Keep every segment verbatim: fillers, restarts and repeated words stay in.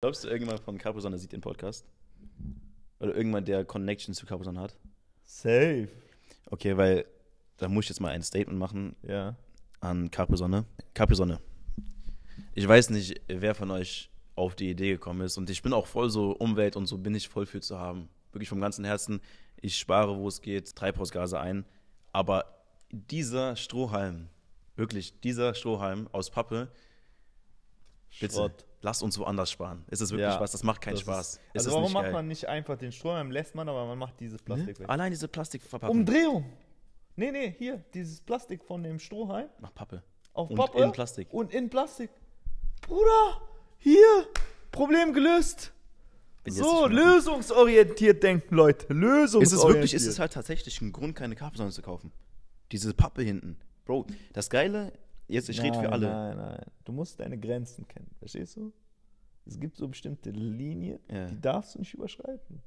Glaubst du, irgendjemand von Capri-Sonne sieht den Podcast? Oder irgendjemand, der Connections zu Capri-Sonne hat? Safe. Okay, weil da muss ich jetzt mal ein Statement machen ja. an Capri-Sonne. Capri-Sonne. Ich weiß nicht, wer von euch auf die Idee gekommen ist. Und ich bin auch voll so Umwelt und so bin ich voll für zu haben. Wirklich vom ganzen Herzen. Ich spare, wo es geht, Treibhausgase ein. Aber dieser Strohhalm, wirklich dieser Strohhalm aus Pappe, bitte. Schrott. Lasst uns woanders sparen. Ist es wirklich ja, Spaß? Das macht keinen das Spaß. Ist, also ist warum macht geil? Man nicht einfach den Strohhalm, lässt man, aber man macht dieses Plastik ne? weg. Allein diese Plastikverpackung. Umdrehung. Nee, nee, hier, dieses Plastik von dem Strohhalm. Nach Pappe. Auf Pappe. Und in Plastik. Und in Plastik. Bruder, hier, Problem gelöst. So, lösungsorientiert denken, Leute. Lösungsorientiert. Ist es wirklich, ist es halt tatsächlich ein Grund, keine Capri-Sonne zu kaufen? Diese Pappe hinten. Bro, das Geile... Jetzt, ich rede für alle. Nein, nein, du musst deine Grenzen kennen, verstehst du? Es gibt so bestimmte Linien, ja. die darfst du nicht überschreiten.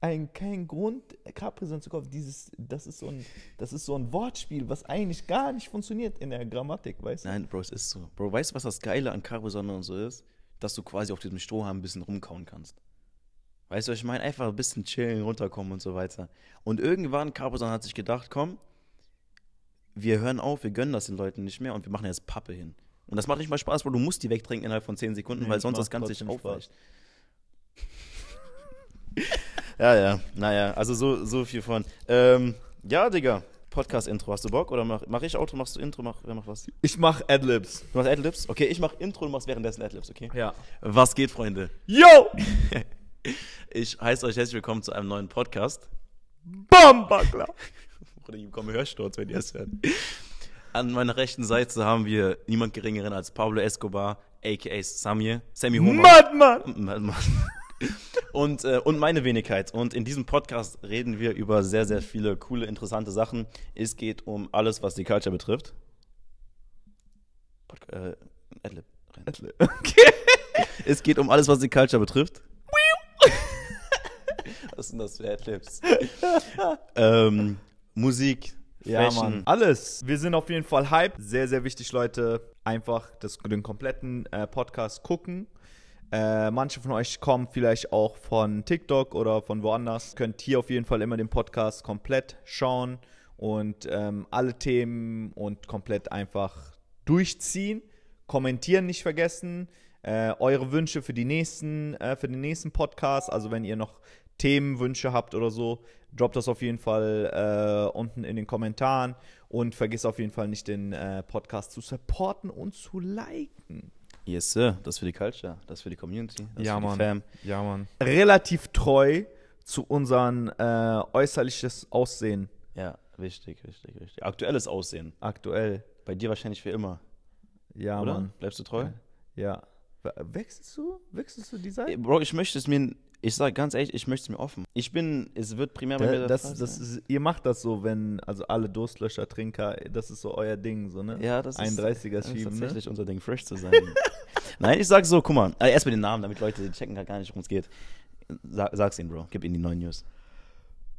Ein, kein Grund, Capri-Sonne zu kaufen, dieses, das ist so ein, das ist so ein Wortspiel, was eigentlich gar nicht funktioniert in der Grammatik, weißt du? Nein, Bro, es ist so. Bro, weißt du, was das Geile an Capri-Sonne und so ist? Dass du quasi auf diesem Strohhalm ein bisschen rumkauen kannst. Weißt du, ich meine, einfach ein bisschen chillen, runterkommen und so weiter. Und irgendwann, Capri-Sonne hat sich gedacht, komm, wir hören auf, wir gönnen das den Leuten nicht mehr und wir machen jetzt Pappe hin. Und das macht nicht mal Spaß, weil du musst die wegtrinken innerhalb von zehn Sekunden, nee, weil sonst das Ganze sich aufweicht. ja, ja, naja, also so, so viel von. Ähm, ja, Digga, Podcast-Intro, hast du Bock? Oder mach, mach ich Auto, machst du Intro, mach, wer macht was? Ich mach Adlibs. Du machst Adlibs? Okay, ich mach Intro und machst währenddessen Adlibs, okay? Ja. Was geht, Freunde? Yo! Ich heiße euch herzlich willkommen zu einem neuen Podcast. Bambackler! Oder ich bekomme Hörsturz, wenn ihr es hört. An meiner rechten Seite haben wir niemand Geringeren als Pablo Escobar, a k a. Sammy, Sammy Hohmann. Madman! Und, äh, und meine Wenigkeit. Und in diesem Podcast reden wir über sehr, sehr viele coole, interessante Sachen. Es geht um alles, was die Culture betrifft. Pod- äh, Adlib. Adlib. Okay. Es geht um alles, was die Culture betrifft. Was sind das für Adlibs? ähm... Musik, ja, Fashion, Mann. Alles. Wir sind auf jeden Fall hype. Sehr, sehr wichtig, Leute. Einfach das, den kompletten äh, Podcast gucken. Äh, manche von euch kommen vielleicht auch von TikTok oder von woanders. Könnt hier auf jeden Fall immer den Podcast komplett schauen und ähm, alle Themen und komplett einfach durchziehen. Kommentieren nicht vergessen. Äh, eure Wünsche für die nächsten, äh, für den nächsten Podcast. Also wenn ihr noch Themenwünsche habt oder so, droppt das auf jeden Fall äh, unten in den Kommentaren und vergiss auf jeden Fall nicht, den äh, Podcast zu supporten und zu liken. Yes, sir. Das für die Culture, das für die Community, das ja, für Mann. Die Fam. Ja, Mann. Relativ treu zu unserem äh, äußerliches Aussehen. Ja, richtig, richtig, richtig. Aktuelles Aussehen. Aktuell. Bei dir wahrscheinlich für immer. Ja, oder? Mann. Bleibst du treu? Ja. ja. Wechselst du? Wechselst du Design? Bro, ich möchte es mir... Ich sage ganz ehrlich, ich möchte es mir offen. Ich bin, es wird primär bei da, mir das, das, das ist, ihr macht das so, wenn, also alle Durstlöscher, Trinker, das ist so euer Ding, so, ne? Ja, das ist, das ist tatsächlich ne? unser Ding, fresh zu sein. Nein, ich sag so, guck mal, also erst mit den Namen, damit Leute checken gar nicht, worum es geht. Sag, sag's ihnen, Bro, gib ihnen die neuen News.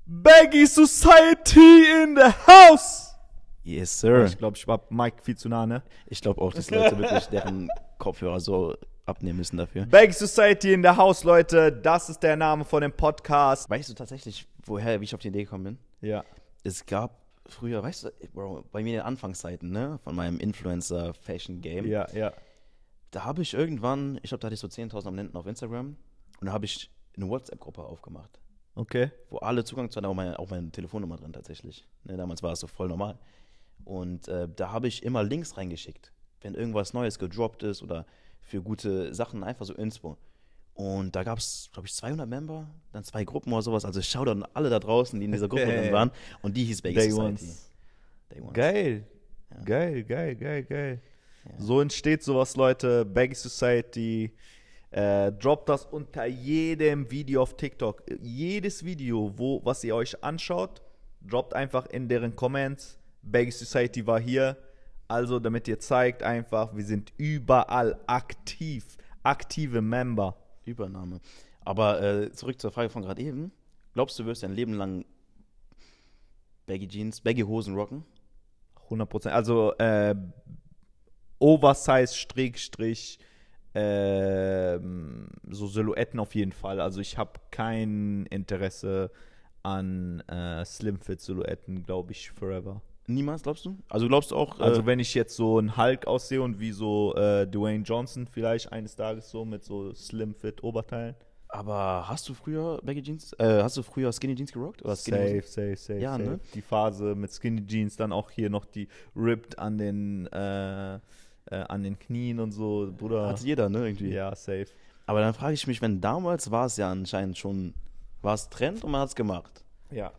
Baggy Society in the house! Yes, sir. Ich glaube, ich war Mike viel zu nah, ne? Ich glaube auch, dass Leute wirklich deren Kopfhörer so abnehmen müssen dafür. Baggy Society in der Haus, Leute. Das ist der Name von dem Podcast. Weißt du tatsächlich, woher, wie ich auf die Idee gekommen bin? Ja. Es gab früher, weißt du, Bro, bei mir in den Anfangszeiten, ne, von meinem Influencer-Fashion-Game. Ja, ja. Da habe ich irgendwann, ich glaube, da hatte ich so zehntausend Abonnenten auf Instagram und da habe ich eine WhatsApp-Gruppe aufgemacht. Okay. Wo alle Zugang zu hatten, auch meine, auch meine Telefonnummer drin tatsächlich. Ne, damals war es so voll normal. Und äh, da habe ich immer Links reingeschickt, wenn irgendwas Neues gedroppt ist oder für gute Sachen, einfach so Inspo. Und da gab es, glaube ich, zweihundert Member, dann zwei Gruppen oder sowas. Also Shoutout an alle da draußen, die in dieser Gruppe drin waren. Und die hieß Baggy Society. Day Ones. Geil. Ja. Geil, geil, geil, geil. Ja. So entsteht sowas, Leute. Baggy Society. Äh, droppt das unter jedem Video auf TikTok. Jedes Video, wo, was ihr euch anschaut, droppt einfach in deren Comments. Baggy Society war hier. Also, damit ihr zeigt einfach, wir sind überall aktiv. Aktive Member. Übernahme. Aber äh, zurück zur Frage von gerade eben. Glaubst du, wirst dein Leben lang Baggy Jeans, Baggy Hosen rocken? hundert Prozent. Also, äh, Oversize, Strich, Strich, ähm, so Silhouetten auf jeden Fall. Also ich habe kein Interesse an äh, Slimfit-Silhouetten, glaube ich, forever. Niemals, glaubst du? Also glaubst du auch... Also äh, wenn ich jetzt so einen Hulk aussehe und wie so äh, Dwayne Johnson vielleicht eines Tages so mit so Slim-Fit-Oberteilen. Aber hast du früher Baggy Jeans, äh, hast du früher Skinny Jeans gerockt? Oder Skinny safe, safe, safe, ja, safe. Ne? Die Phase mit Skinny Jeans, dann auch hier noch die Ripped an den, äh, äh, an den Knien und so, Bruder. Hat jeder, ne, irgendwie. Ja, safe. Aber dann frage ich mich, wenn damals war es ja anscheinend schon, war es Trend und man hat es gemacht. Ja.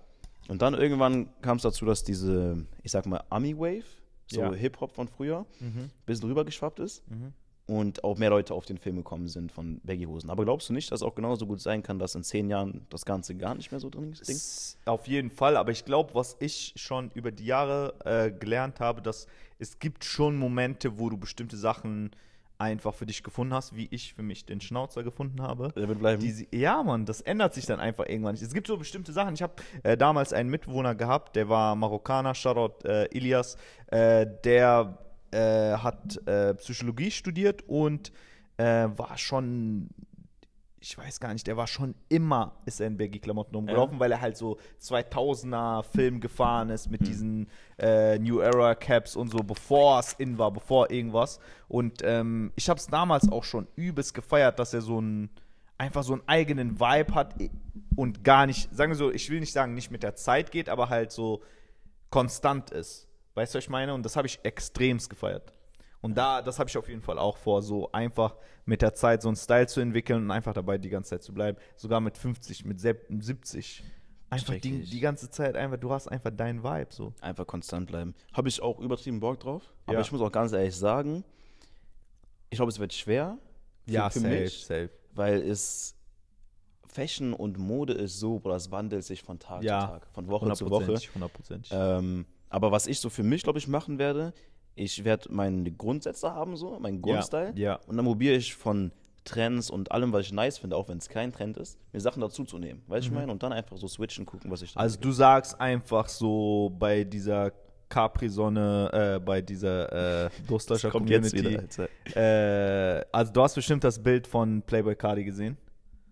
Und dann irgendwann kam es dazu, dass diese, ich sag mal, Ami-Wave, so ja. Hip-Hop von früher, mhm. ein bisschen rübergeschwappt ist mhm. und auch mehr Leute auf den Film gekommen sind von Baggy-Hosen. Aber glaubst du nicht, dass es auch genauso gut sein kann, dass in zehn Jahren das Ganze gar nicht mehr so drin ist? Auf jeden Fall, aber ich glaube, was ich schon über die Jahre äh, gelernt habe, dass es gibt schon Momente, wo du bestimmte Sachen einfach für dich gefunden hast, wie ich für mich den Schnauzer gefunden habe. Der wird bleiben. Die, ja, Mann, das ändert sich dann einfach irgendwann nicht. Es gibt so bestimmte Sachen. Ich habe äh, damals einen Mitbewohner gehabt, der war Marokkaner, Shoutout äh, Ilias, äh, der äh, hat äh, Psychologie studiert und äh, war schon, ich weiß gar nicht, der war schon immer ist er in Baggy-Klamotten rumgelaufen, ja. weil er halt so zweitausender-Film gefahren ist mit mhm. diesen äh, New-Era-Caps und so, bevor es in war, bevor irgendwas. Und ähm, ich habe es damals auch schon übelst gefeiert, dass er so einen, einfach so einen eigenen Vibe hat und gar nicht, sagen wir so, ich will nicht sagen, nicht mit der Zeit geht, aber halt so konstant ist. Weißt du, was ich meine? Und das habe ich extremst gefeiert. Und da, das habe ich auf jeden Fall auch vor, so einfach mit der Zeit so einen Style zu entwickeln und einfach dabei die ganze Zeit zu bleiben. Sogar mit fünfzig, mit siebzig. Einfach die, die ganze Zeit, einfach, du hast einfach deinen Vibe. So. Einfach konstant bleiben. Habe ich auch übertrieben Bock drauf. Aber ja. ich muss auch ganz ehrlich sagen, ich glaube, es wird schwer. Für, ja, für safe, mich, safe. Weil es Fashion und Mode ist so, oder es wandelt sich von Tag ja. zu Tag, von Woche zu Woche. hundert Prozent. Ähm, aber was ich so für mich, glaube ich, machen werde, ich werde meine Grundsätze haben, so, meinen Grundstyle. Ja, ja. Und dann probiere ich von Trends und allem, was ich nice finde, auch wenn es kein Trend ist, mir Sachen dazu zu nehmen. Weißt du, mhm. ich meine? Und dann einfach so switchen, gucken, was ich da. Also, kriege. Du sagst einfach so bei dieser Capri-Sonne, äh, bei dieser äh, Durstlöscher Community. Jetzt wieder, äh, also, du hast bestimmt das Bild von Playboi Carti gesehen.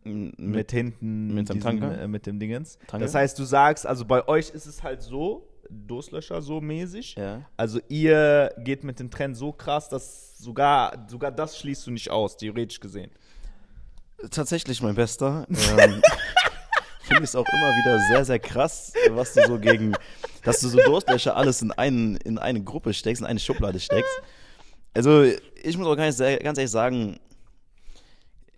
Mit, mit hinten, mit dem, diesen, äh, mit dem Dingens. Tanke? Das heißt, du sagst, also bei euch ist es halt so. Durstlöscher so mäßig. Ja. Also ihr geht mit dem Trend so krass, dass sogar, sogar das schließt du nicht aus, theoretisch gesehen. Tatsächlich, mein Bester. ähm, finde es auch immer wieder sehr, sehr krass, was du so gegen, dass du so Durstlöscher alles in, einen, in eine Gruppe steckst, in eine Schublade steckst. Also ich muss auch ganz ehrlich sagen,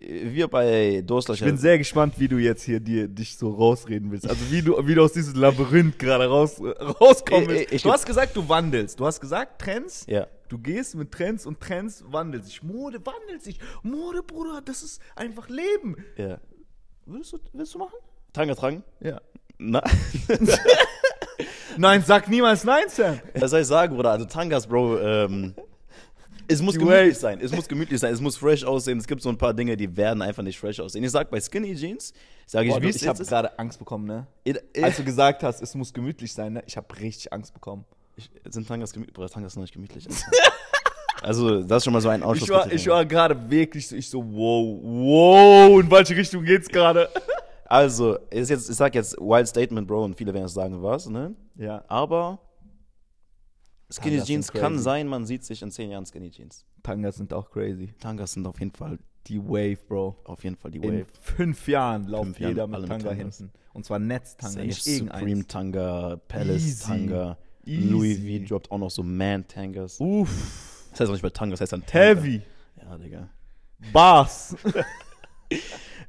wir bei Durstlöscher. Ich bin sehr gespannt, wie du jetzt hier dir, dich so rausreden willst. Also wie du, wie du aus diesem Labyrinth gerade raus, rauskommst. Ich, ich, du hast gesagt, du wandelst. Du hast gesagt, Trends. Ja. Du gehst mit Trends und Trends wandelt sich. Mode wandelt sich. Mode, Bruder, das ist einfach Leben. Ja. Willst du, willst du machen? Tanga tragen? Ja. Na? Nein, sag niemals nein, Sam. Was soll ich sagen, Bruder? Also Tangas, Bro, ähm... Es muss gemütlich sein, es muss gemütlich sein, es muss fresh aussehen. Es gibt so ein paar Dinge, die werden einfach nicht fresh aussehen. Ich sag bei Skinny Jeans, sage ich, Boah, wie ich habe gerade Angst bekommen, ne? It, it, Als du gesagt hast, es muss gemütlich sein, ne? Ich habe richtig Angst bekommen. Ich, sind Tangas gemütlich? Boah, Tangas noch nicht gemütlich. Also. Also, das ist schon mal so ein Ausschuss. Ich war, ich war gerade wirklich so, ich so, wow, wow, in welche Richtung geht's gerade? Also, ist jetzt, ich sag jetzt Wild Statement, Bro, und viele werden es sagen, was, ne? Ja. Aber... Skinny Tangas Jeans kann sein, man sieht sich in zehn Jahren Skinny Jeans. Tangas sind auch crazy. Tangas sind auf jeden Fall die Wave, Bro. Auf jeden Fall die Wave. In fünf Jahren lauft jeder mit Tanga hinten. Und zwar Netztanga, nicht irgendeins. Supreme Tanga, Palace Tanga, Louis Vuitton droppt auch noch so Man-Tangas. Uff. Das heißt auch nicht mal Tanga, das heißt dann Tanga. Heavy. Ja, Digga. Bars.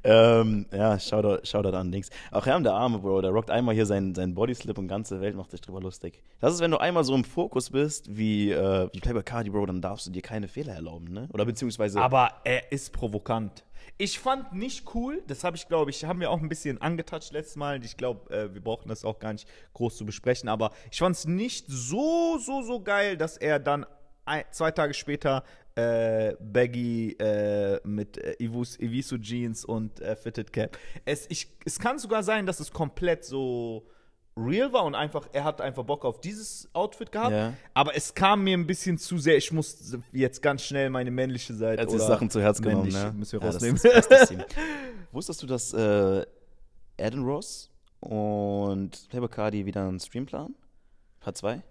ähm, ja, Shoutout, Shoutout an Dings. Auch Herm der Arme, Bro, der rockt einmal hier seinen, seinen Bodyslip und ganze Welt macht sich drüber lustig. Das ist, wenn du einmal so im Fokus bist wie, äh, wie Playboi Carti, Bro, dann darfst du dir keine Fehler erlauben, ne? Oder beziehungsweise... Aber er ist provokant. Ich fand nicht cool, das habe ich, glaube ich, haben wir auch ein bisschen angetatscht letztes Mal. Ich glaube, äh, wir brauchen das auch gar nicht groß zu besprechen, aber ich fand es nicht so, so, so geil, dass er dann ein, zwei Tage später... Äh, Baggy äh, mit äh, Evisu Jeans und äh, Fitted Cap. Es, ich, es kann sogar sein, dass es komplett so real war und einfach, er hat einfach Bock auf dieses Outfit gehabt, ja. aber es kam mir ein bisschen zu sehr, ich muss jetzt ganz schnell meine männliche Seite er hat oder Sachen zu Herz genommen, ne? Müssen wir ja, rausnehmen. Das ist, das ist Wusstest du, dass äh, Adin Ross und Playboi Carti wieder einen Stream planen? Part zwei?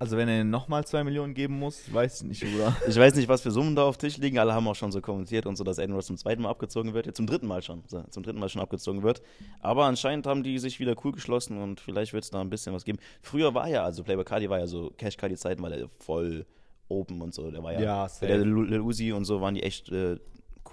Also wenn er nochmal zwei Millionen geben muss, weiß ich nicht, oder? Ich weiß nicht, was für Summen da auf dem Tisch liegen. Alle haben auch schon so kommentiert und so, dass Adin Ross zum zweiten Mal abgezogen wird. Jetzt zum dritten Mal schon. So, zum dritten Mal schon abgezogen wird. Aber anscheinend haben die sich wieder cool geschlossen und vielleicht wird es da ein bisschen was geben. Früher war ja, also Playboi Carti war ja so Cash-Cardi-Zeiten, weil er voll open und so. Der war ja, ja der Lil Uzi und so waren die echt äh,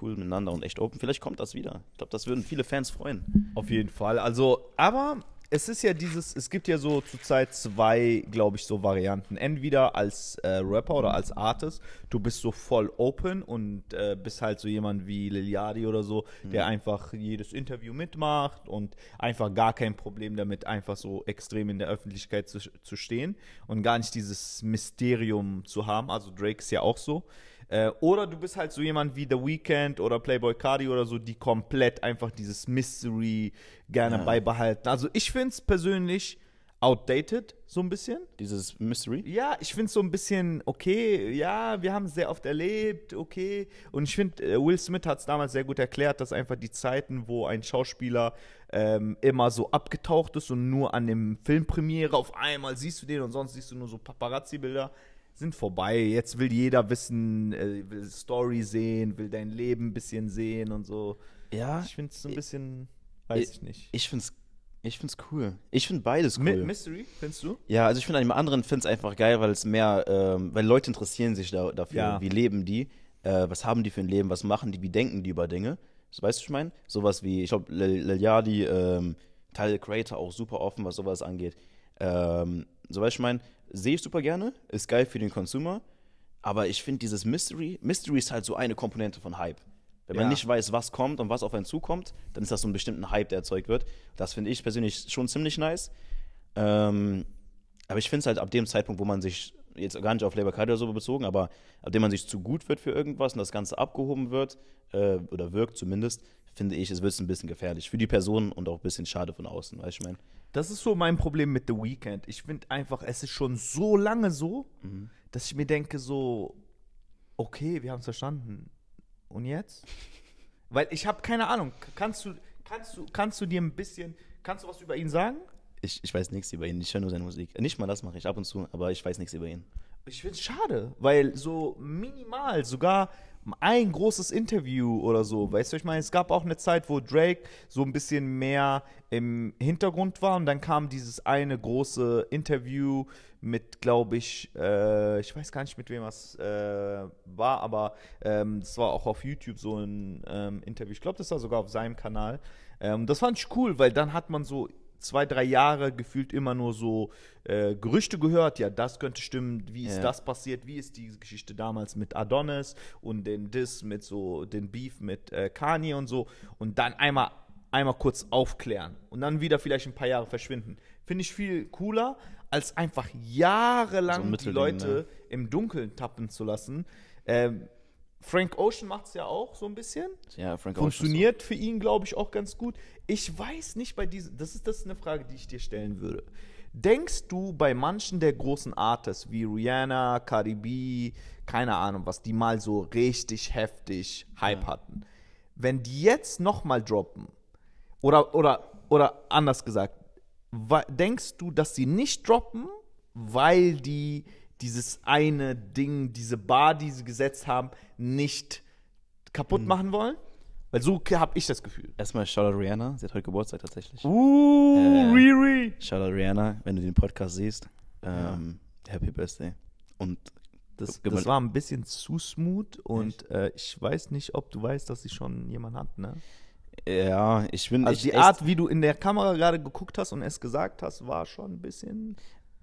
cool miteinander und echt open. Vielleicht kommt das wieder. Ich glaube, das würden viele Fans freuen. Auf jeden Fall. Also, aber... Es ist ja dieses, es gibt ja so zurzeit zwei, glaube ich, so Varianten. Entweder als äh, Rapper oder als Artist, du bist so voll open und äh, bist halt so jemand wie Lil Yachty oder so, mhm. der einfach jedes Interview mitmacht und einfach gar kein Problem damit, einfach so extrem in der Öffentlichkeit zu, zu stehen und gar nicht dieses Mysterium zu haben. Also Drake ist ja auch so. Äh, oder du bist halt so jemand wie The Weeknd oder Playboi Carti oder so, die komplett einfach dieses Mystery gerne ja. beibehalten. Also ich finde es persönlich outdated, so ein bisschen. Dieses Mystery? Ja, ich finde es so ein bisschen, okay, ja, wir haben es sehr oft erlebt, okay. Und ich finde, Will Smith hat es damals sehr gut erklärt, dass einfach die Zeiten, wo ein Schauspieler ähm, immer so abgetaucht ist und nur an dem Filmpremiere auf einmal siehst du den und sonst siehst du nur so Paparazzi-Bilder, sind vorbei. Jetzt will jeder wissen, äh, will Story sehen, will dein Leben ein bisschen sehen und so. Ja. Ich finde es so ein bisschen, weiß ich, ich nicht. Ich finde es ich find's cool. Ich finde beides cool. M- Mystery, findest du? Ja, also ich finde an dem anderen finde es einfach geil, weil es mehr, ähm, weil Leute interessieren sich da, dafür. Ja. Wie leben die? Äh, was haben die für ein Leben? Was machen die? Wie denken die über Dinge? Das, weißt du, was ich meine? Sowas wie, ich glaube, Lil Yachty, ähm, Teil der Creator auch super offen, was sowas angeht. Ähm, so weißt du, ich meine, sehe ich super gerne, ist geil für den Consumer, aber ich finde dieses Mystery, Mystery ist halt so eine Komponente von Hype. Wenn man ja. nicht weiß, was kommt und was auf einen zukommt, dann ist das so ein bestimmter Hype, der erzeugt wird. Das finde ich persönlich schon ziemlich nice. Ähm, aber ich finde es halt ab dem Zeitpunkt, wo man sich, jetzt gar nicht auf Playboi Carti oder so bezogen, aber ab dem man sich zu gut wird für irgendwas und das Ganze abgehoben wird, äh, oder wirkt zumindest, finde ich, es wird ein bisschen gefährlich für die Person und auch ein bisschen schade von außen, weißt du, ich meine. Das ist so mein Problem mit The Weeknd. Ich finde einfach, es ist schon so lange so, mhm. dass ich mir denke so, okay, wir haben es verstanden. Und jetzt? Weil ich habe keine Ahnung. Kannst du, kannst du, kannst du dir ein bisschen, kannst du was über ihn sagen? Ich, ich weiß nichts über ihn. Ich höre nur seine Musik. Nicht mal das mache ich ab und zu, aber ich weiß nichts über ihn. Ich finde es schade, weil so minimal sogar ein großes Interview oder so, weißt du, ich meine, es gab auch eine Zeit, wo Drake so ein bisschen mehr im Hintergrund war und dann kam dieses eine große Interview mit, glaube ich, äh, ich weiß gar nicht, mit wem das äh, war, aber ähm, das war auch auf YouTube so ein ähm, Interview, ich glaube, das war sogar auf seinem Kanal, ähm, das fand ich cool, weil dann hat man so zwei, drei Jahre gefühlt immer nur so äh, Gerüchte gehört, ja, das könnte stimmen, wie ist ja. das passiert, wie ist die Geschichte damals mit Adonis und den Diss mit so, den Beef mit äh, Kanye und so und dann einmal, einmal kurz aufklären und dann wieder vielleicht ein paar Jahre verschwinden. Finde ich viel cooler, als einfach jahrelang so die Leute ne? im Dunkeln tappen zu lassen. Ähm, Frank Ocean macht es ja auch so ein bisschen. Ja, Frank Ocean. Funktioniert so. Für ihn, glaube ich, auch ganz gut. Ich weiß nicht bei diesen, das ist, das ist eine Frage, die ich dir stellen würde. Denkst du, bei manchen der großen Artists, wie Rihanna, Cardi B, keine Ahnung was, die mal so richtig heftig Hype ja. hatten, wenn die jetzt nochmal droppen, oder, oder, oder anders gesagt, denkst du, dass die nicht droppen, weil die dieses eine Ding, diese Bar, die sie gesetzt haben, nicht kaputt hm. machen wollen? Weil so habe ich das Gefühl. Erstmal Shoutout Rihanna, sie hat heute Geburtstag tatsächlich. Uh, äh, Riri! Shoutout Rihanna, wenn du den Podcast siehst. Ähm, ja. Happy Birthday. Und das, das war ein bisschen zu smooth und äh, ich weiß nicht, ob du weißt, dass sie schon jemanden hat, ne? Ja, ich bin... Also ich, die Art, wie du in der Kamera gerade geguckt hast und es gesagt hast, war schon ein bisschen...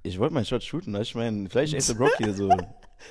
Ich wollte meinen Shot shooten, ich meine, vielleicht echt so Brock hier so.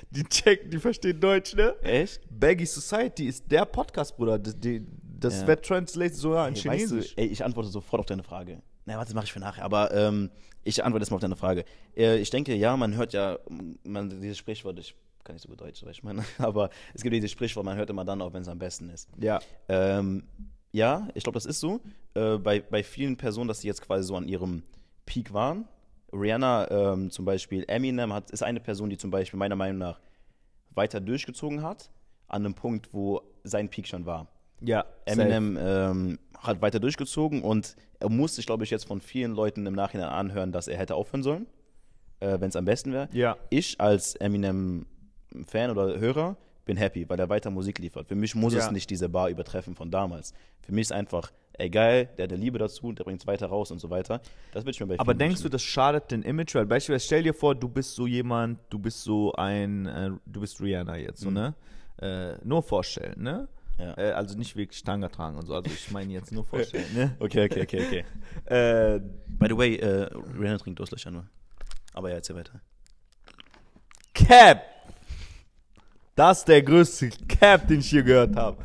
Die checken, die verstehen Deutsch, ne? Echt? Baggy Society ist der Podcast, Bruder. Das, die, das ja. wird translated sogar in hey, Chinesisch. Weißt du, ey, ich antworte sofort auf deine Frage. Na, warte, das mache ich für nachher. Aber ähm, ich antworte erstmal auf deine Frage. Äh, ich denke, ja, man hört ja, man, dieses Sprichwort, ich kann nicht so gut Deutsch, ich meine, aber es gibt dieses Sprichwort, man hört immer dann auf, wenn es am besten ist. Ja. Ähm, ja, ich glaube, das ist so. äh, bei, bei vielen Personen, dass die jetzt quasi so an ihrem Peak waren. Rihanna ähm, zum Beispiel, Eminem hat, ist eine Person, die zum Beispiel meiner Meinung nach weiter durchgezogen hat, an einem Punkt, wo sein Peak schon war. Ja, Eminem ähm, hat weiter durchgezogen und er musste sich, glaube ich, jetzt von vielen Leuten im Nachhinein anhören, dass er hätte aufhören sollen, äh, wenn es am besten wäre. Ja. Ich als Eminem-Fan oder Hörer bin happy, weil er weiter Musik liefert. Für mich muss ja. es nicht diese Bar übertreffen von damals. Für mich ist einfach, ey geil, der hat eine Liebe dazu, der bringt es weiter raus und so weiter. Das will ich mir bei vielen Aber denkst wünschen. Du, das schadet den Image? Weil beispielsweise, stell dir vor, du bist so jemand, du bist so ein, äh, du bist Rihanna jetzt, mhm. so, ne? Äh, nur vorstellen, ne? Ja. Äh, also nicht wirklich Tanga tragen und so, also ich meine jetzt nur vorstellen, ne? Okay, okay, okay, okay. äh, By the way, äh, Rihanna trinkt Durstlöscher nur. Aber ja, jetzt hier weiter. Cap! Das ist der größte Cap, den ich hier gehört habe.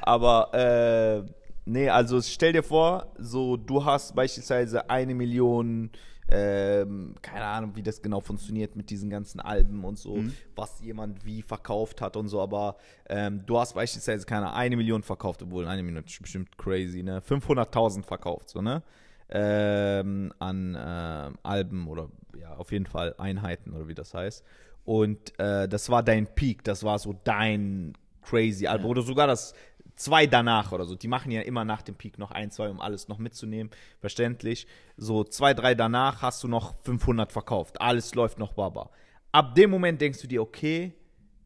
Aber, äh, nee, also stell dir vor, so du hast beispielsweise eine Million, ähm, keine Ahnung, wie das genau funktioniert mit diesen ganzen Alben und so, mhm. was jemand wie verkauft hat und so, aber ähm, du hast beispielsweise, keine Ahnung, eine Million verkauft, obwohl eine Million ist bestimmt crazy, ne? fünfhunderttausend verkauft, so, ne? Ähm, an ähm, Alben oder ja, auf jeden Fall Einheiten oder wie das heißt. Und äh, das war dein Peak, das war so dein crazy Album. Ja. Oder sogar das zwei danach oder so. Die machen ja immer nach dem Peak noch ein, zwei, um alles noch mitzunehmen. Verständlich. So zwei, drei danach hast du noch fünfhundert verkauft. Alles läuft noch barbar. Ab dem Moment denkst du dir, okay,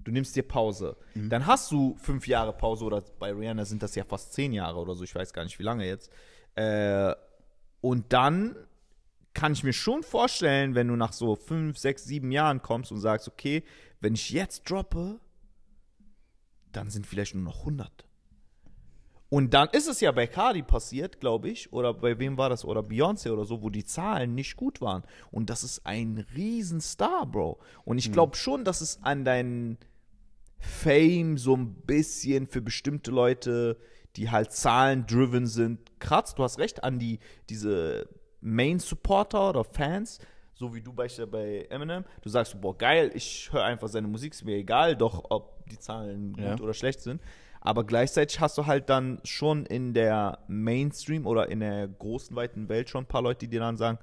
du nimmst dir Pause. Mhm. Dann hast du fünf Jahre Pause oder bei Rihanna sind das ja fast zehn Jahre oder so. Ich weiß gar nicht, wie lange jetzt. Äh, und dann kann ich mir schon vorstellen, wenn du nach so fünf, sechs, sieben Jahren kommst und sagst, okay, wenn ich jetzt droppe, dann sind vielleicht nur noch hundert. Und dann ist es ja bei Cardi passiert, glaube ich, oder bei wem war das, oder Beyoncé oder so, wo die Zahlen nicht gut waren. Und das ist ein Riesenstar, Bro. Und ich glaube schon, dass es an deinen Fame so ein bisschen für bestimmte Leute, die halt zahlen-driven sind, kratzt. Du hast recht, an die, diese Main-Supporter oder Fans, so wie du bei Eminem, du sagst, boah, geil, ich höre einfach seine Musik, ist mir egal, doch, ob die Zahlen gut ja. oder schlecht sind. Aber gleichzeitig hast du halt dann schon in der Mainstream oder in der großen, weiten Welt schon ein paar Leute, die dir dann sagen,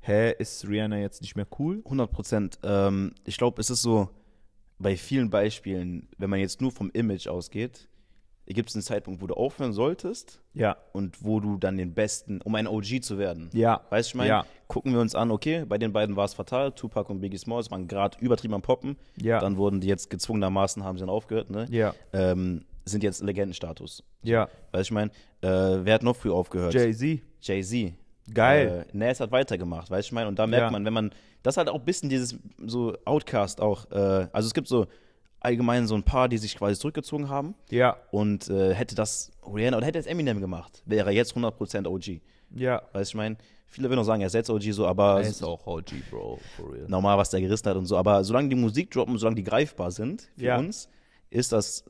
hä, ist Rihanna jetzt nicht mehr cool? hundert Prozent. Ähm, ich glaube, es ist so, bei vielen Beispielen, wenn man jetzt nur vom Image ausgeht, gibt es einen Zeitpunkt, wo du aufhören solltest ja. und wo du dann den Besten, um ein O G zu werden. Ja. Weißt du, ich meine, ja. gucken wir uns an, okay, bei den beiden war es fatal, Tupac und Biggie Smalls waren gerade übertrieben am Poppen, ja. dann wurden die jetzt gezwungenermaßen, haben sie dann aufgehört, ne? Ja. Ähm, sind jetzt Legendenstatus. Ja. Weißt du, ich meine, äh, wer hat noch früh aufgehört? Jay-Z. Jay-Z. Geil. Äh, Nas hat weitergemacht, weißt du, ich meine, und da merkt ja. man, wenn man, das halt auch ein bisschen dieses so Outcast auch, äh, also es gibt so allgemein so ein paar, die sich quasi zurückgezogen haben. Ja. Und äh, hätte das Rihanna oder hätte das Eminem gemacht, wäre er jetzt hundert Prozent O G. Ja. Weißt du, ich meine, viele würden auch sagen, er ist jetzt O G so, aber er ist auch O G, Bro, for real. Normal, was der gerissen hat und so, aber solange die Musik droppen, solange die greifbar sind für ja. uns, ist das,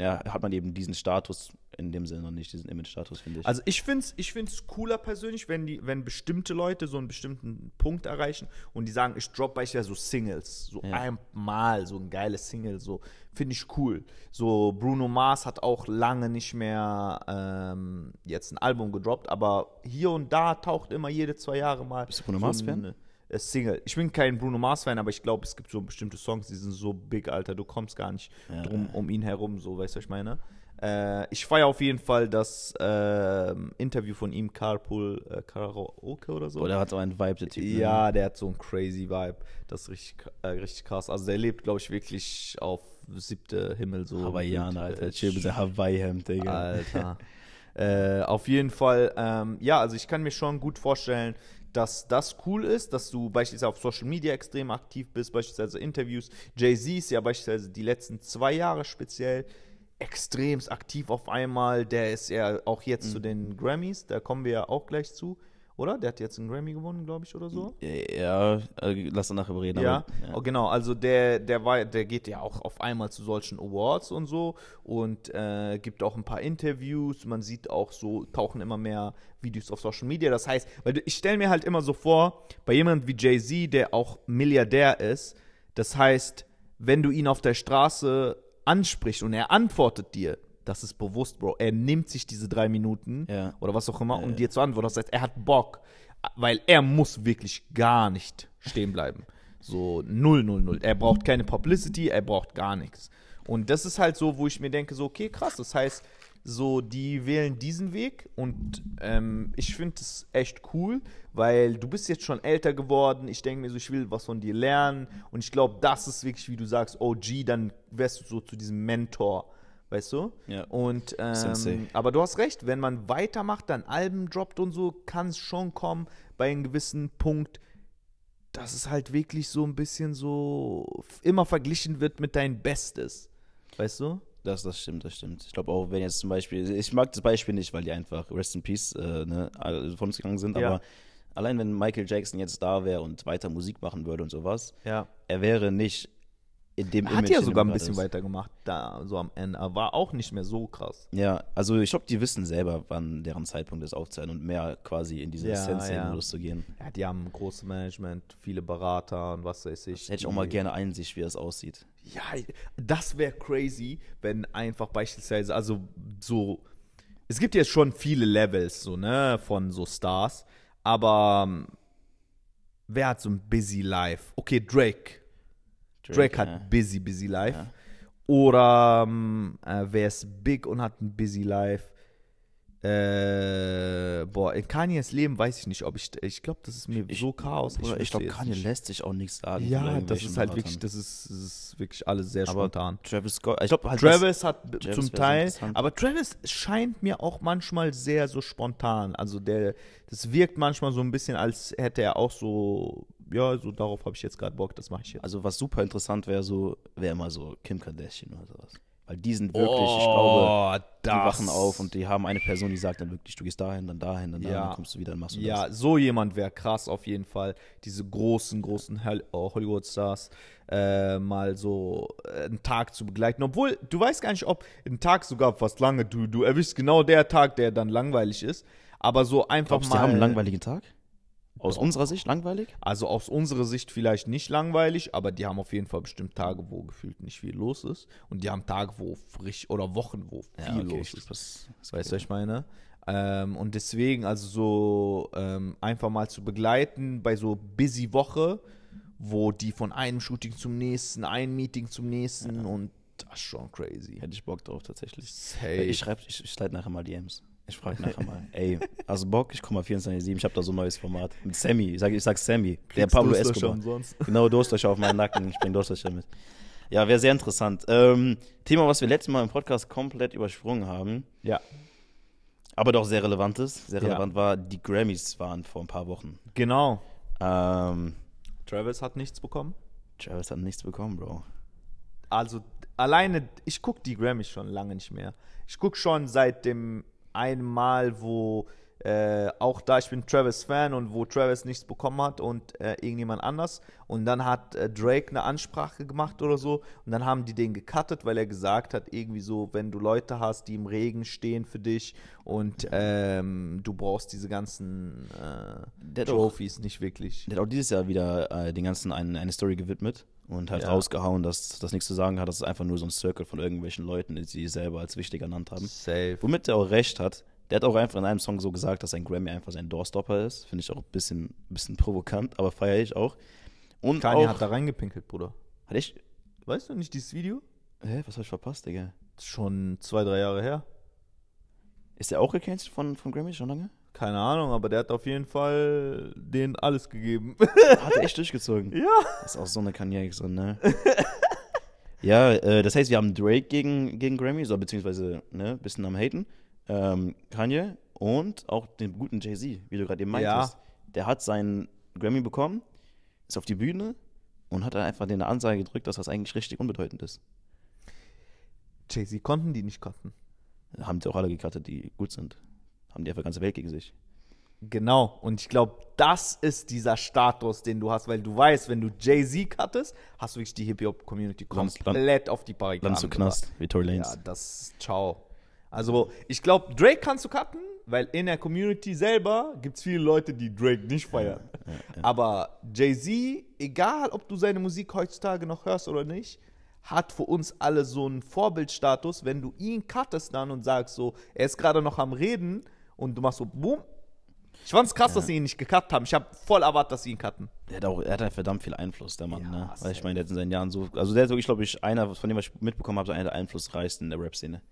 ja, hat man eben diesen Status in dem Sinne noch nicht, diesen Image-Status, finde ich. Also ich finde es ich find's cooler persönlich, wenn die, wenn bestimmte Leute so einen bestimmten Punkt erreichen und die sagen, ich droppe beispielsweise so Singles, so ja. einmal so ein geiles Single, so finde ich cool. So Bruno Mars hat auch lange nicht mehr ähm, jetzt ein Album gedroppt, aber hier und da taucht immer jede zwei Jahre mal. Bist du Bruno so Mars-Fan? Single. Ich bin kein Bruno Mars-Fan, aber ich glaube, es gibt so bestimmte Songs, die sind so big, Alter, du kommst gar nicht ja. drum um ihn herum, so, weißt du, was ich meine? Äh, ich feiere auf jeden Fall das äh, Interview von ihm, Carpool äh, Karaoke oder so. Oder hat so einen Vibe, der Typ. Ja, ne? Der hat so einen crazy Vibe, das ist richtig, äh, richtig krass. Also der lebt, glaube ich, wirklich auf siebte Himmel, so. Hawaiianer, Alter, chill mit der Hawaii-Hemd, Digga. Alter. äh, auf jeden Fall, ähm, ja, also ich kann mir schon gut vorstellen, dass das cool ist, dass du beispielsweise auf Social Media extrem aktiv bist, beispielsweise Interviews. Jay-Z ist ja beispielsweise die letzten zwei Jahre speziell extremst aktiv auf einmal. Der ist ja auch jetzt mhm. zu den Grammys, da kommen wir ja auch gleich zu, oder? Der hat jetzt einen Grammy gewonnen, glaube ich, oder so. Ja, lass uns nachher reden. Ja, aber, ja. Oh, genau, also der, der, war, der geht ja auch auf einmal zu solchen Awards und so und äh, gibt auch ein paar Interviews, man sieht auch so, tauchen immer mehr Videos auf Social Media, das heißt, weil ich stelle mir halt immer so vor, bei jemandem wie Jay-Z, der auch Milliardär ist, das heißt, wenn du ihn auf der Straße ansprichst und er antwortet dir, das ist bewusst, Bro. Er nimmt sich diese drei Minuten ja. oder was auch immer, um ja. dir zu antworten. Das heißt, er hat Bock, weil er muss wirklich gar nicht stehen bleiben. So null, null, null. Er braucht keine Publicity, er braucht gar nichts. Und das ist halt so, wo ich mir denke, so okay, krass, das heißt, so die wählen diesen Weg und ähm, ich finde es echt cool, weil du bist jetzt schon älter geworden, ich denke mir so, ich will was von dir lernen und ich glaube, das ist wirklich, wie du sagst, O G, dann wärst du so zu diesem Mentor, weißt du? Ja. Und, ähm, aber du hast recht, wenn man weitermacht, dann Alben droppt und so, kann es schon kommen bei einem gewissen Punkt, dass es halt wirklich so ein bisschen so immer verglichen wird mit deinem Bestes. Weißt du? Das, das stimmt, das stimmt. Ich glaube auch, wenn jetzt zum Beispiel, ich mag das Beispiel nicht, weil die einfach Rest in Peace äh, ne, von uns gegangen sind, ja. aber allein wenn Michael Jackson jetzt da wäre und weiter Musik machen würde und sowas, ja. er wäre nicht in dem Image. Hat ja sogar ein bisschen weitergemacht, da so am Ende, aber war auch nicht mehr so krass. Ja, also ich glaube, die wissen selber, wann deren Zeitpunkt ist aufzuhören und mehr quasi in diese ja, Sense-Modus ja. zu gehen. Ja, die haben großes Management, viele Berater und was weiß ich. Das hätte ich auch mal gerne Einsicht, wie das aussieht. Ja, das wäre crazy, wenn einfach beispielsweise, also so, es gibt jetzt schon viele Levels, so, ne, von so Stars, aber wer hat so ein busy life? Okay, Drake. Drake, Drake hat ja. busy, busy life. Ja. Oder äh, wer ist big und hat ein busy life? Äh, boah, in Kanyes Leben weiß ich nicht, ob ich, ich glaube, das ist mir ich, so Chaos. Ich, ich glaube, Kanye lässt sich auch nichts sagen. Ja, das ist halt wirklich, das ist, das ist wirklich alles sehr aber spontan. Travis Scott, ich glaube, halt Travis hat Travis zum Teil, aber Travis scheint mir auch manchmal sehr so spontan. Also der, das wirkt manchmal so ein bisschen, als hätte er auch so, ja, so darauf habe ich jetzt gerade Bock, das mache ich jetzt. Also was super interessant wäre, so, wäre mal so Kim Kardashian oder sowas. Weil die sind wirklich, oh, ich glaube, die das. wachen auf und die haben eine Person, die sagt dann wirklich, du gehst dahin, dann dahin, dann dahin, ja. dann kommst du wieder und machst du ja, das. Ja, so jemand wäre krass auf jeden Fall. Diese großen, großen Hollywood-Stars äh, mal so einen Tag zu begleiten. Obwohl, du weißt gar nicht, ob ein Tag sogar fast lange, du, du erwischst genau der Tag, der dann langweilig ist. Aber so einfach Glaubst, mal... Glaubst du, die haben einen langweiligen Tag? Aus unserer Sicht langweilig? Also aus unserer Sicht vielleicht nicht langweilig, aber die haben auf jeden Fall bestimmt Tage, wo gefühlt nicht viel los ist. Und die haben Tage, wo frisch oder Wochen, wo viel ja, okay, los ist. Das, das weißt du, was ich meine? Ähm, und deswegen also so ähm, einfach mal zu begleiten bei so busy Woche, wo die von einem Shooting zum nächsten, ein Meeting zum nächsten ja. und das ist schon crazy. Hätte ich Bock drauf tatsächlich. Hey. Ich schreibe, ich, ich schreibe nachher mal D Ms. Ich frage nachher mal, ey, also Bock, ich komme mal vierundzwanzig sieben, ich habe da so ein neues Format. Mit Sammy, ich sag, ich sag Sammy, Kriegst der Pablo Escobar. Genau, Durstlöscher auf meinen Nacken, ich bring Durstlöscher mit. Ja, wäre sehr interessant. Ähm, Thema, was wir letztes Mal im Podcast komplett übersprungen haben. Ja. Aber doch sehr relevant ist. Sehr relevant ja. war, die Grammys waren vor ein paar Wochen. Genau. Ähm, Travis hat nichts bekommen? Travis hat nichts bekommen, Bro. Also, alleine, ich gucke die Grammys schon lange nicht mehr. Ich gucke schon seit dem... Einmal, wo äh, auch da, ich bin Travis-Fan und wo Travis nichts bekommen hat und äh, irgendjemand anders. Und dann hat äh, Drake eine Ansprache gemacht oder so. Und dann haben die den gecuttet, weil er gesagt hat, irgendwie so, wenn du Leute hast, die im Regen stehen für dich und ähm, du brauchst diese ganzen äh, Trophies auch, nicht wirklich. Der hat auch dieses Jahr wieder äh, den ganzen einen, eine Story gewidmet. Und halt ja. rausgehauen, dass das nichts zu sagen hat, dass es einfach nur so ein Circle von irgendwelchen Leuten ist, die sie selber als wichtig ernannt haben. Safe. Womit der auch recht hat. Der hat auch einfach in einem Song so gesagt, dass ein Grammy einfach sein Doorstopper ist. Finde ich auch ein bisschen, bisschen provokant, aber feiere ich auch. Und Kanye auch, hat da reingepinkelt, Bruder. Hat ich? Weißt du nicht dieses Video? Hä, was hab ich verpasst, Digga? Schon zwei, drei Jahre her. Ist der auch gecancelt von, von Grammy schon lange? Keine Ahnung, aber der hat auf jeden Fall denen alles gegeben. Hat er echt durchgezogen? Ja. Das ist auch so eine Kanye, ne? Ja, äh, das heißt, wir haben Drake gegen, gegen Grammy, so, beziehungsweise ne, ein bisschen am Haten. Ähm, Kanye und auch den guten Jay-Z, wie du gerade eben meintest. Ja. Der hat seinen Grammy bekommen, ist auf die Bühne und hat dann einfach den eine Ansage gedrückt, dass das eigentlich richtig unbedeutend ist. Jay-Z konnten die nicht cutten. Haben die auch alle gecuttet, die gut sind. Haben die einfach die ganze Welt gegen sich. Genau. Und ich glaube, das ist dieser Status, den du hast, weil du weißt, wenn du Jay-Z cuttest, hast du wirklich die Hip-Hop-Community komplett auf die Barrikaden. Dann zu Knast, wie Tory Lanez. Ja, das ciao. Also, ich glaube, Drake kannst du cutten, weil in der Community selber gibt es viele Leute, die Drake nicht feiern. Ja, ja, ja. Aber Jay-Z, egal ob du seine Musik heutzutage noch hörst oder nicht, hat für uns alle so einen Vorbildstatus, wenn du ihn cuttest dann und sagst so, er ist gerade noch am Reden und du machst so, boom. Ich fand's krass, ja. dass sie ihn nicht gecuttet haben. Ich habe voll erwartet, dass sie ihn cutten. Der hat auch, er hat halt verdammt viel Einfluss, der Mann, ja, ne? Weil ich meine, der hat in seinen Jahren so, also der ist wirklich, glaube ich, einer, von dem, was ich mitbekommen habe, so einer der einflussreichsten in der Rap-Szene.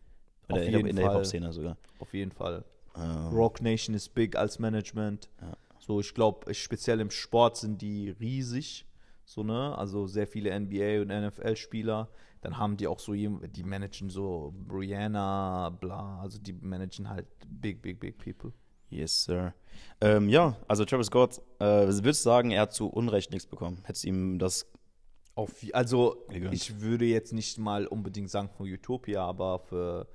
Oder Auf jeden in der Fall. Hip-Hop-Szene sogar. Auf jeden Fall. Uh. Rock Nation ist big als Management. Ja. So, ich glaube, speziell im Sport sind die riesig. So, ne? Also sehr viele N B A und N F L-Spieler. Dann haben die auch so, die managen so Rihanna, bla. Also die managen halt big, big, big people. Yes, sir. Ähm, ja, also Travis Scott, äh, würdest du sagen, er hat zu Unrecht nichts bekommen? Hättest du ihm das... Auf, also, gegönnt? Ich würde jetzt nicht mal unbedingt sagen von Utopia, aber für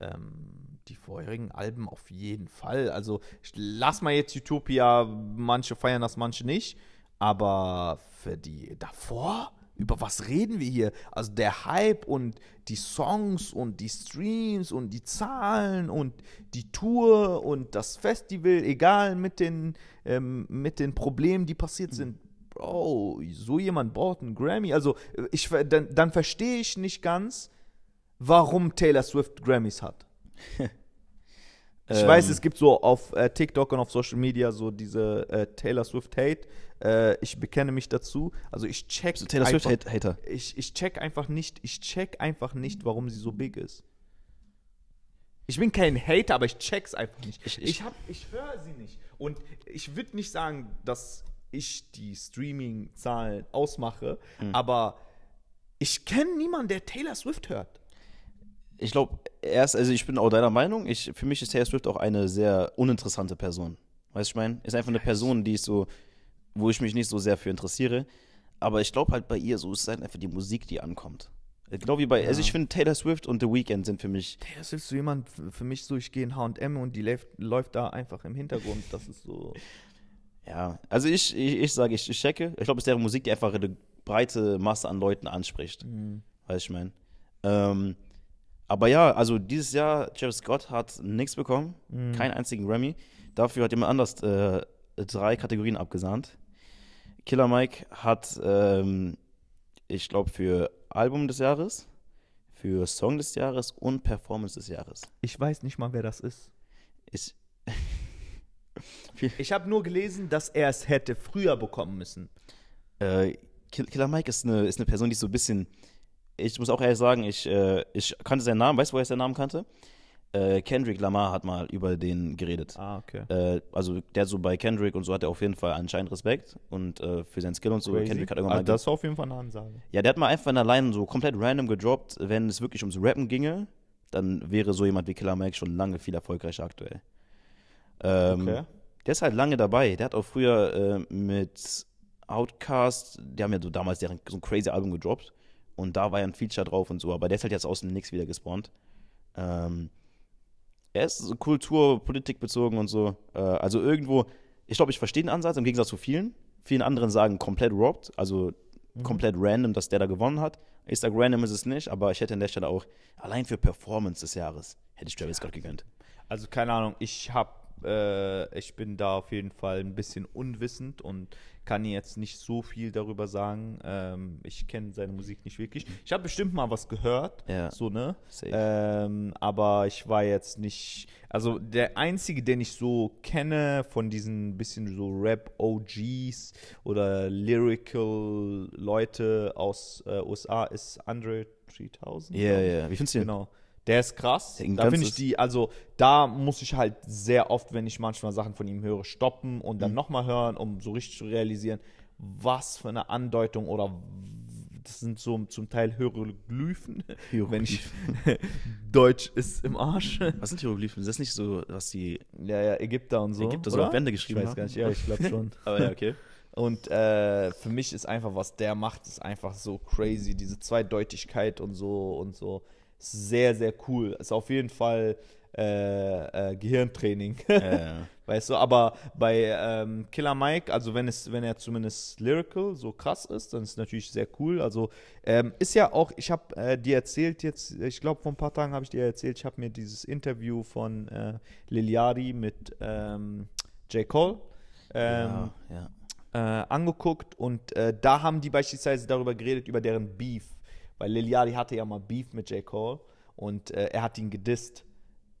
ähm, die vorherigen Alben auf jeden Fall. Also, ich, lass mal jetzt Utopia, manche feiern das, manche nicht, aber für die davor... Über was reden wir hier? Also der Hype und die Songs und die Streams und die Zahlen und die Tour und das Festival, egal mit den, ähm, mit den Problemen, die passiert sind. Bro, so jemand braucht einen Grammy. Also ich, dann, dann verstehe ich nicht ganz, warum Taylor Swift Grammys hat. Ich ähm. weiß, es gibt so auf äh, TikTok und auf Social Media so diese äh, Taylor Swift Hate. Äh, ich bekenne mich dazu. Also ich check so Taylor Swift einfach, Hater. Ich, ich check einfach nicht, ich check einfach nicht, warum sie so big ist. Ich bin kein Hater, aber ich check's einfach nicht. Ich, ich, ich, ich höre sie nicht. Und ich würde nicht sagen, dass ich die Streaming-Zahlen ausmache, mhm. aber ich kenne niemanden, der Taylor Swift hört. Ich glaube, erst, also ich bin auch deiner Meinung, ich, für mich ist Taylor Swift auch eine sehr uninteressante Person. Weißt du, ich meine? Ist einfach eine Person, die ich so, wo ich mich nicht so sehr für interessiere. Aber ich glaube halt bei ihr, so ist es halt einfach die Musik, die ankommt. Genau wie bei, ja. also ich finde Taylor Swift und The Weeknd sind für mich. Taylor Swift ist so jemand, für mich so, ich gehe in H und M und die läuft, läuft da einfach im Hintergrund. Das ist so. Ja, also ich, ich, ich sage, ich, ich checke. Ich glaube, es ist deren Musik, die einfach eine breite Masse an Leuten anspricht. Mhm. Weißt du, ich meine? Ähm. Aber ja, also dieses Jahr, Travis Scott hat nichts bekommen, mm. keinen einzigen Grammy. Dafür hat jemand anders äh, drei Kategorien abgesahnt. Killer Mike hat, ähm, ich glaube, für Album des Jahres, für Song des Jahres und Performance des Jahres. Ich weiß nicht mal, wer das ist. Ich, ich habe nur gelesen, dass er es hätte früher bekommen müssen. Äh, Killer Mike ist eine, ist eine Person, die so ein bisschen... Ich muss auch ehrlich sagen, ich, äh, ich kannte seinen Namen. Weißt du, woher ich seinen Namen kannte? Äh, Kendrick Lamar hat mal über den geredet. Ah, okay. Äh, also der hat so bei Kendrick und so hat er auf jeden Fall anscheinend Respekt und äh, für seinen Skill und so. Crazy. Kendrick hat irgendwann also mal... Das ist auf jeden Fall eine Ansage. Ja, der hat mal einfach in der Line so komplett random gedroppt. Wenn es wirklich ums Rappen ginge, dann wäre so jemand wie Killer Mike schon lange viel erfolgreicher aktuell. Ähm, okay. Der ist halt lange dabei. Der hat auch früher äh, mit Outkast, die haben ja so damals deren, so ein crazy Album gedroppt. Und da war ja ein Feature drauf und so, aber der ist halt jetzt aus dem Nix wieder gespawnt. Ähm, er ist so Kultur, Politik bezogen und so. Äh, also irgendwo, ich glaube, ich verstehe den Ansatz, im Gegensatz zu vielen. Vielen anderen sagen komplett robbed, also mhm. komplett random, dass der da gewonnen hat. Ich sage, random ist es nicht, aber ich hätte an der Stelle auch, allein für Performance des Jahres, hätte ich Travis Scott gegönnt. Also keine Ahnung, ich habe, äh, ich bin da auf jeden Fall ein bisschen unwissend und kann jetzt nicht so viel darüber sagen. Ähm, ich kenne seine Musik nicht wirklich. Ich habe bestimmt mal was gehört, ja, so, ne? Ähm, aber ich war jetzt nicht. Also der einzige, den ich so kenne von diesen bisschen so Rap-O Gs oder Lyrical-Leute aus äh, U S A ist Andre dreitausend. Ja, yeah, ja. Yeah. Wie findest du den? Genau. Der ist krass. Den da finde ich die, also da muss ich halt sehr oft, wenn ich manchmal Sachen von ihm höre, stoppen und dann mhm. nochmal hören, um so richtig zu realisieren, was für eine Andeutung oder das sind so zum Teil Hieroglyphen. Hieroglyphen. Wenn ich Deutsch ist im Arsch. Was sind Hieroglyphen? Ist das nicht so, was die ja, ja, Ägypter und so Ägypter so auf Wände geschrieben haben? Ich weiß gar nicht, ja, ich glaube schon. Aber ja, okay. Und äh, für mich ist einfach, was der macht, ist einfach so crazy, diese Zweideutigkeit und so und so. Sehr, sehr cool. Ist auf jeden Fall äh, äh, Gehirntraining. Ja. Weißt du, aber bei ähm, Killer Mike, also wenn es, wenn er zumindest lyrical so krass ist, dann ist es natürlich sehr cool. Also ähm, ist ja auch, ich habe äh, dir erzählt jetzt, ich glaube vor ein paar Tagen habe ich dir erzählt, ich habe mir dieses Interview von äh, Lil Yachty mit ähm, J. Cole ähm, ja, ja. Äh, angeguckt und äh, da haben die beispielsweise darüber geredet, über deren Beef. Weil Lil Yachty hatte ja mal Beef mit J. Cole und äh, er hat ihn gedisst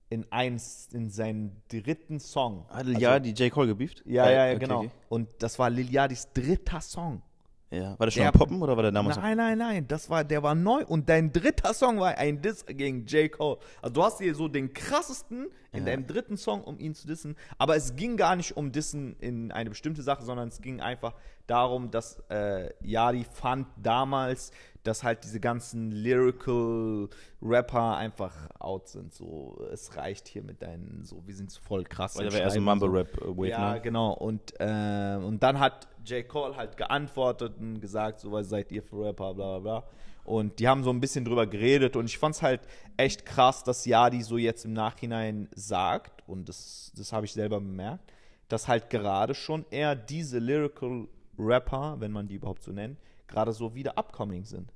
in eins, in seinen dritten Song. Hat Lil Yachty also, J. Cole gebeeft? Ja, ja, ja, okay, genau. Okay. Und das war Lil Yachty's dritter Song. Ja. War das schon der, ein Poppen oder war der damals? Nein, nein, nein, das war, der war neu und dein dritter Song war ein Diss gegen J. Cole. Also du hast hier so den krassesten in ja. deinem dritten Song, um ihn zu dissen, aber es ging gar nicht um Dissen in eine bestimmte Sache, sondern es ging einfach darum, dass äh, Yachty fand damals, dass halt diese ganzen Lyrical Rapper einfach out sind, so es reicht hier mit deinen, so wir sind voll krass. Weil er war eher so Mumble-Rap-Wave, ja, ne? Genau, und, äh, und dann hat J. Cole halt geantwortet und gesagt, so was seid ihr für Rapper, bla bla bla. Und die haben so ein bisschen drüber geredet und ich fand's halt echt krass, dass Yachty so jetzt im Nachhinein sagt, und das, das habe ich selber bemerkt, dass halt gerade schon eher diese Lyrical Rapper, wenn man die überhaupt so nennt, gerade so wieder upcoming sind.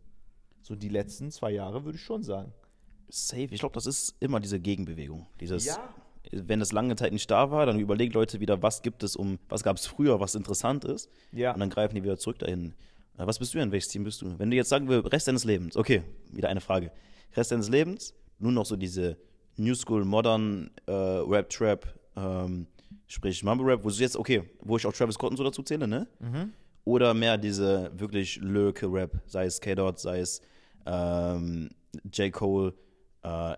So die letzten zwei Jahre würde ich schon sagen. Safe. Ich glaube, das ist immer diese Gegenbewegung. Dieses, ja. Wenn das lange Zeit nicht da war, dann überlegen Leute wieder, was gibt es um, was gab es früher, was interessant ist. Ja. Und dann greifen die wieder zurück dahin. Was bist du denn? Welches Team bist du? Wenn du jetzt sagen willst, Rest deines Lebens, okay, wieder eine Frage. Rest deines Lebens, nur noch so diese New School, Modern, äh, Rap, Trap, ähm, sprich Mumble Rap, wo du jetzt, okay, wo ich auch Travis Scott und so dazu zähle, ne? Mhm. Oder mehr diese wirklich Lyrical Rap, sei es K-Dot, sei es ähm, J. Cole, äh,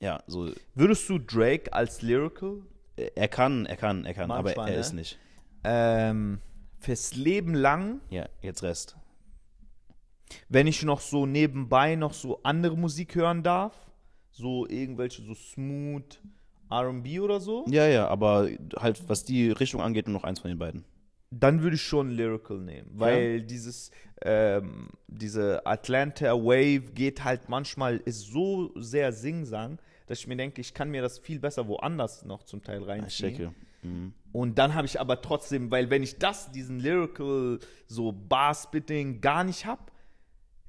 ja, so. Würdest du Drake als Lyrical? Er kann, er kann, er kann, Manchmal, aber er ne? ist nicht. Ähm, fürs Leben lang? Ja, jetzt Rest. Wenn ich noch so nebenbei noch so andere Musik hören darf, so irgendwelche so Smooth, R and B oder so? Ja, ja, aber halt, was die Richtung angeht, nur noch eins von den beiden. Dann würde ich schon Lyrical nehmen, weil ja. dieses ähm, diese Atlanta Wave geht halt manchmal, ist so sehr Singsang, dass ich mir denke, ich kann mir das viel besser woanders noch zum Teil reinziehen. Mhm. Und dann habe ich aber trotzdem, weil wenn ich das, diesen Lyrical, so Bar-Splitting gar nicht habe,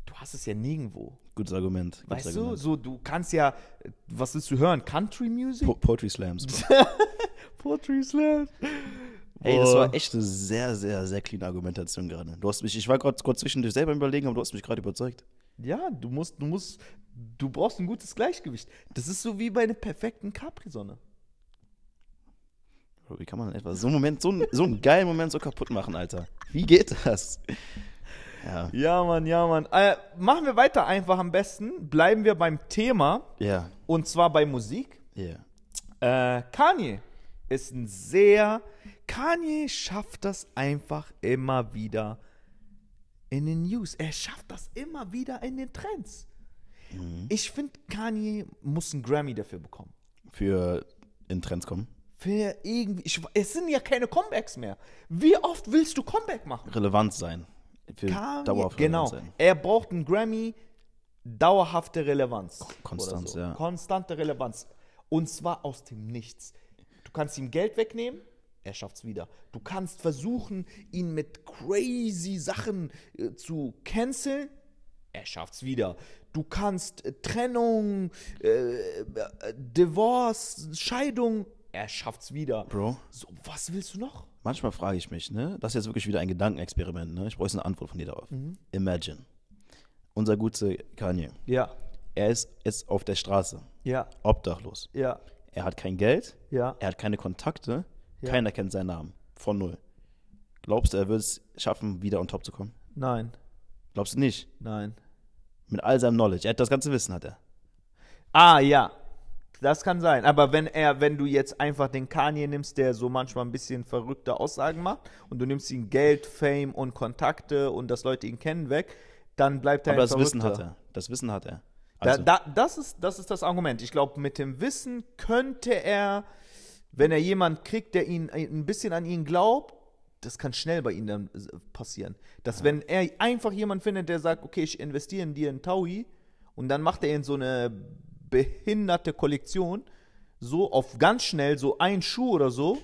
du hast es ja nirgendwo. Gutes Argument. Gutes weißt Argument. du, so du kannst ja, was willst du hören, Country Music? Po- Poetry Slams. Poetry Slams. Ey, das war echt eine sehr, sehr, sehr clean Argumentation gerade. Du hast mich, ich war gerade kurz zwischendurch selber überlegen, aber du hast mich gerade überzeugt. Ja, du musst, du musst, du brauchst ein gutes Gleichgewicht. Das ist so wie bei einer perfekten Capri-Sonne. Wie kann man etwas so einen Moment, so einen, so einen geilen Moment so kaputt machen, Alter? Wie geht das? Ja, ja Mann, ja, Mann. Äh, machen wir weiter einfach am besten. Bleiben wir beim Thema. Ja. Yeah. Und zwar bei Musik. Ja. Yeah. Äh, Kanye ist ein sehr... Kanye schafft das einfach immer wieder in den News. Er schafft das immer wieder in den Trends. Mhm. Ich finde, Kanye muss einen Grammy dafür bekommen. Für in Trends kommen? Für irgendwie. Ich, es sind ja keine Comebacks mehr. Wie oft willst du Comeback machen? Relevant sein. Für Kanye, dauerhaft genau. Relevant sein. Er braucht einen Grammy, dauerhafte Relevanz. Konstanz, so. ja. Konstante Relevanz. Und zwar aus dem Nichts. Du kannst ihm Geld wegnehmen. Er schafft's wieder. Du kannst versuchen, ihn mit crazy Sachen äh, zu canceln. Er schafft's wieder. Du kannst äh, Trennung, äh, äh, Divorce, Scheidung. Er schafft's wieder. Bro. So, was willst du noch? Manchmal frage ich mich, ne? Das ist jetzt wirklich wieder ein Gedankenexperiment, ne? Ich brauche jetzt eine Antwort von dir darauf. Mhm. Imagine. Unser guter Kanye. Ja. Er ist jetzt auf der Straße. Ja. Obdachlos. Ja. Er hat kein Geld. Ja. Er hat keine Kontakte. Ja. Keiner kennt seinen Namen. Von null. Glaubst du, er wird es schaffen, wieder on top zu kommen? Nein. Glaubst du nicht? Nein. Mit all seinem Knowledge. Er hat das ganze Wissen, hat er. Ah, ja. Das kann sein. Aber wenn er, wenn du jetzt einfach den Kanye nimmst, der so manchmal ein bisschen verrückte Aussagen macht, und du nimmst ihm Geld, Fame und Kontakte und dass Leute ihn kennen weg, dann bleibt er ein Verrückter. Aber das Wissen hat er. Das Wissen hat er. Also. Da, da, das ist, das ist das Argument. Ich glaube, mit dem Wissen könnte er... Wenn er jemanden kriegt, der ihn ein bisschen an ihn glaubt, das kann schnell bei ihm dann passieren. Dass ja. wenn er einfach jemanden findet, der sagt, okay, ich investiere in dir einen Taui und dann macht er in so eine behinderte Kollektion, so auf ganz schnell, so einen Schuh oder so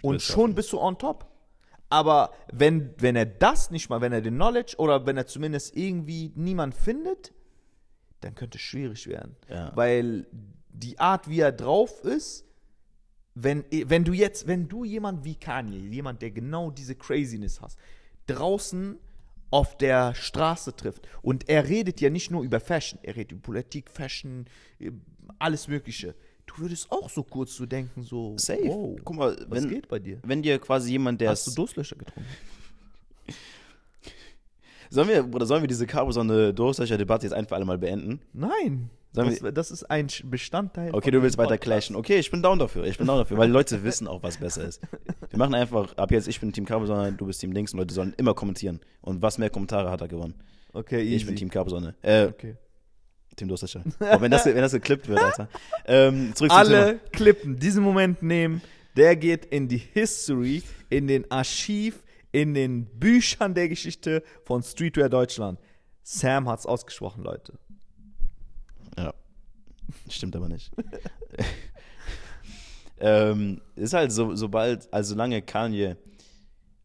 und schon bist du on top. Aber wenn, wenn er das nicht mal, wenn er den Knowledge oder wenn er zumindest irgendwie niemanden findet, dann könnte es schwierig werden. Ja. Weil die Art, wie er drauf ist, Wenn, wenn du jetzt, wenn du jemand wie Kanye, jemand, der genau diese Craziness hast, draußen auf der Straße trifft. Und er redet ja nicht nur über Fashion, er redet über Politik, Fashion, alles Mögliche. Du würdest auch so kurz so denken, so, safe. Wow, guck mal, was wenn, geht bei dir? Wenn dir quasi jemand, der... Hast du Durstlöscher getrunken? Sollen wir, Bruder, sollen wir diese Capri-Sonne-Durstlöscher-Debatte jetzt ein für alle Mal beenden? Nein. Das, das ist ein Bestandteil. Okay, du willst Podcast. Weiter clashen. Okay, ich bin down dafür. Ich bin down dafür, weil Leute wissen auch, was besser ist. Wir machen einfach, ab jetzt, ich bin Team Capri-Sonne, du bist Team Links und Leute sollen immer kommentieren. Und was mehr Kommentare hat er gewonnen. Okay, easy. Ich bin Team Capri-Sonne. Äh, okay. Team Durstlöscher. Oh, wenn das, wenn das geklippt wird, Alter. Ähm, zurück zum Alle Thema. Klippen. Diesen Moment nehmen, der geht in die History, in den Archiv, in den Büchern der Geschichte von Streetwear Deutschland. Sam hat's ausgesprochen, Leute. Ja, stimmt aber nicht. ähm, ist halt so, sobald, also solange Kanye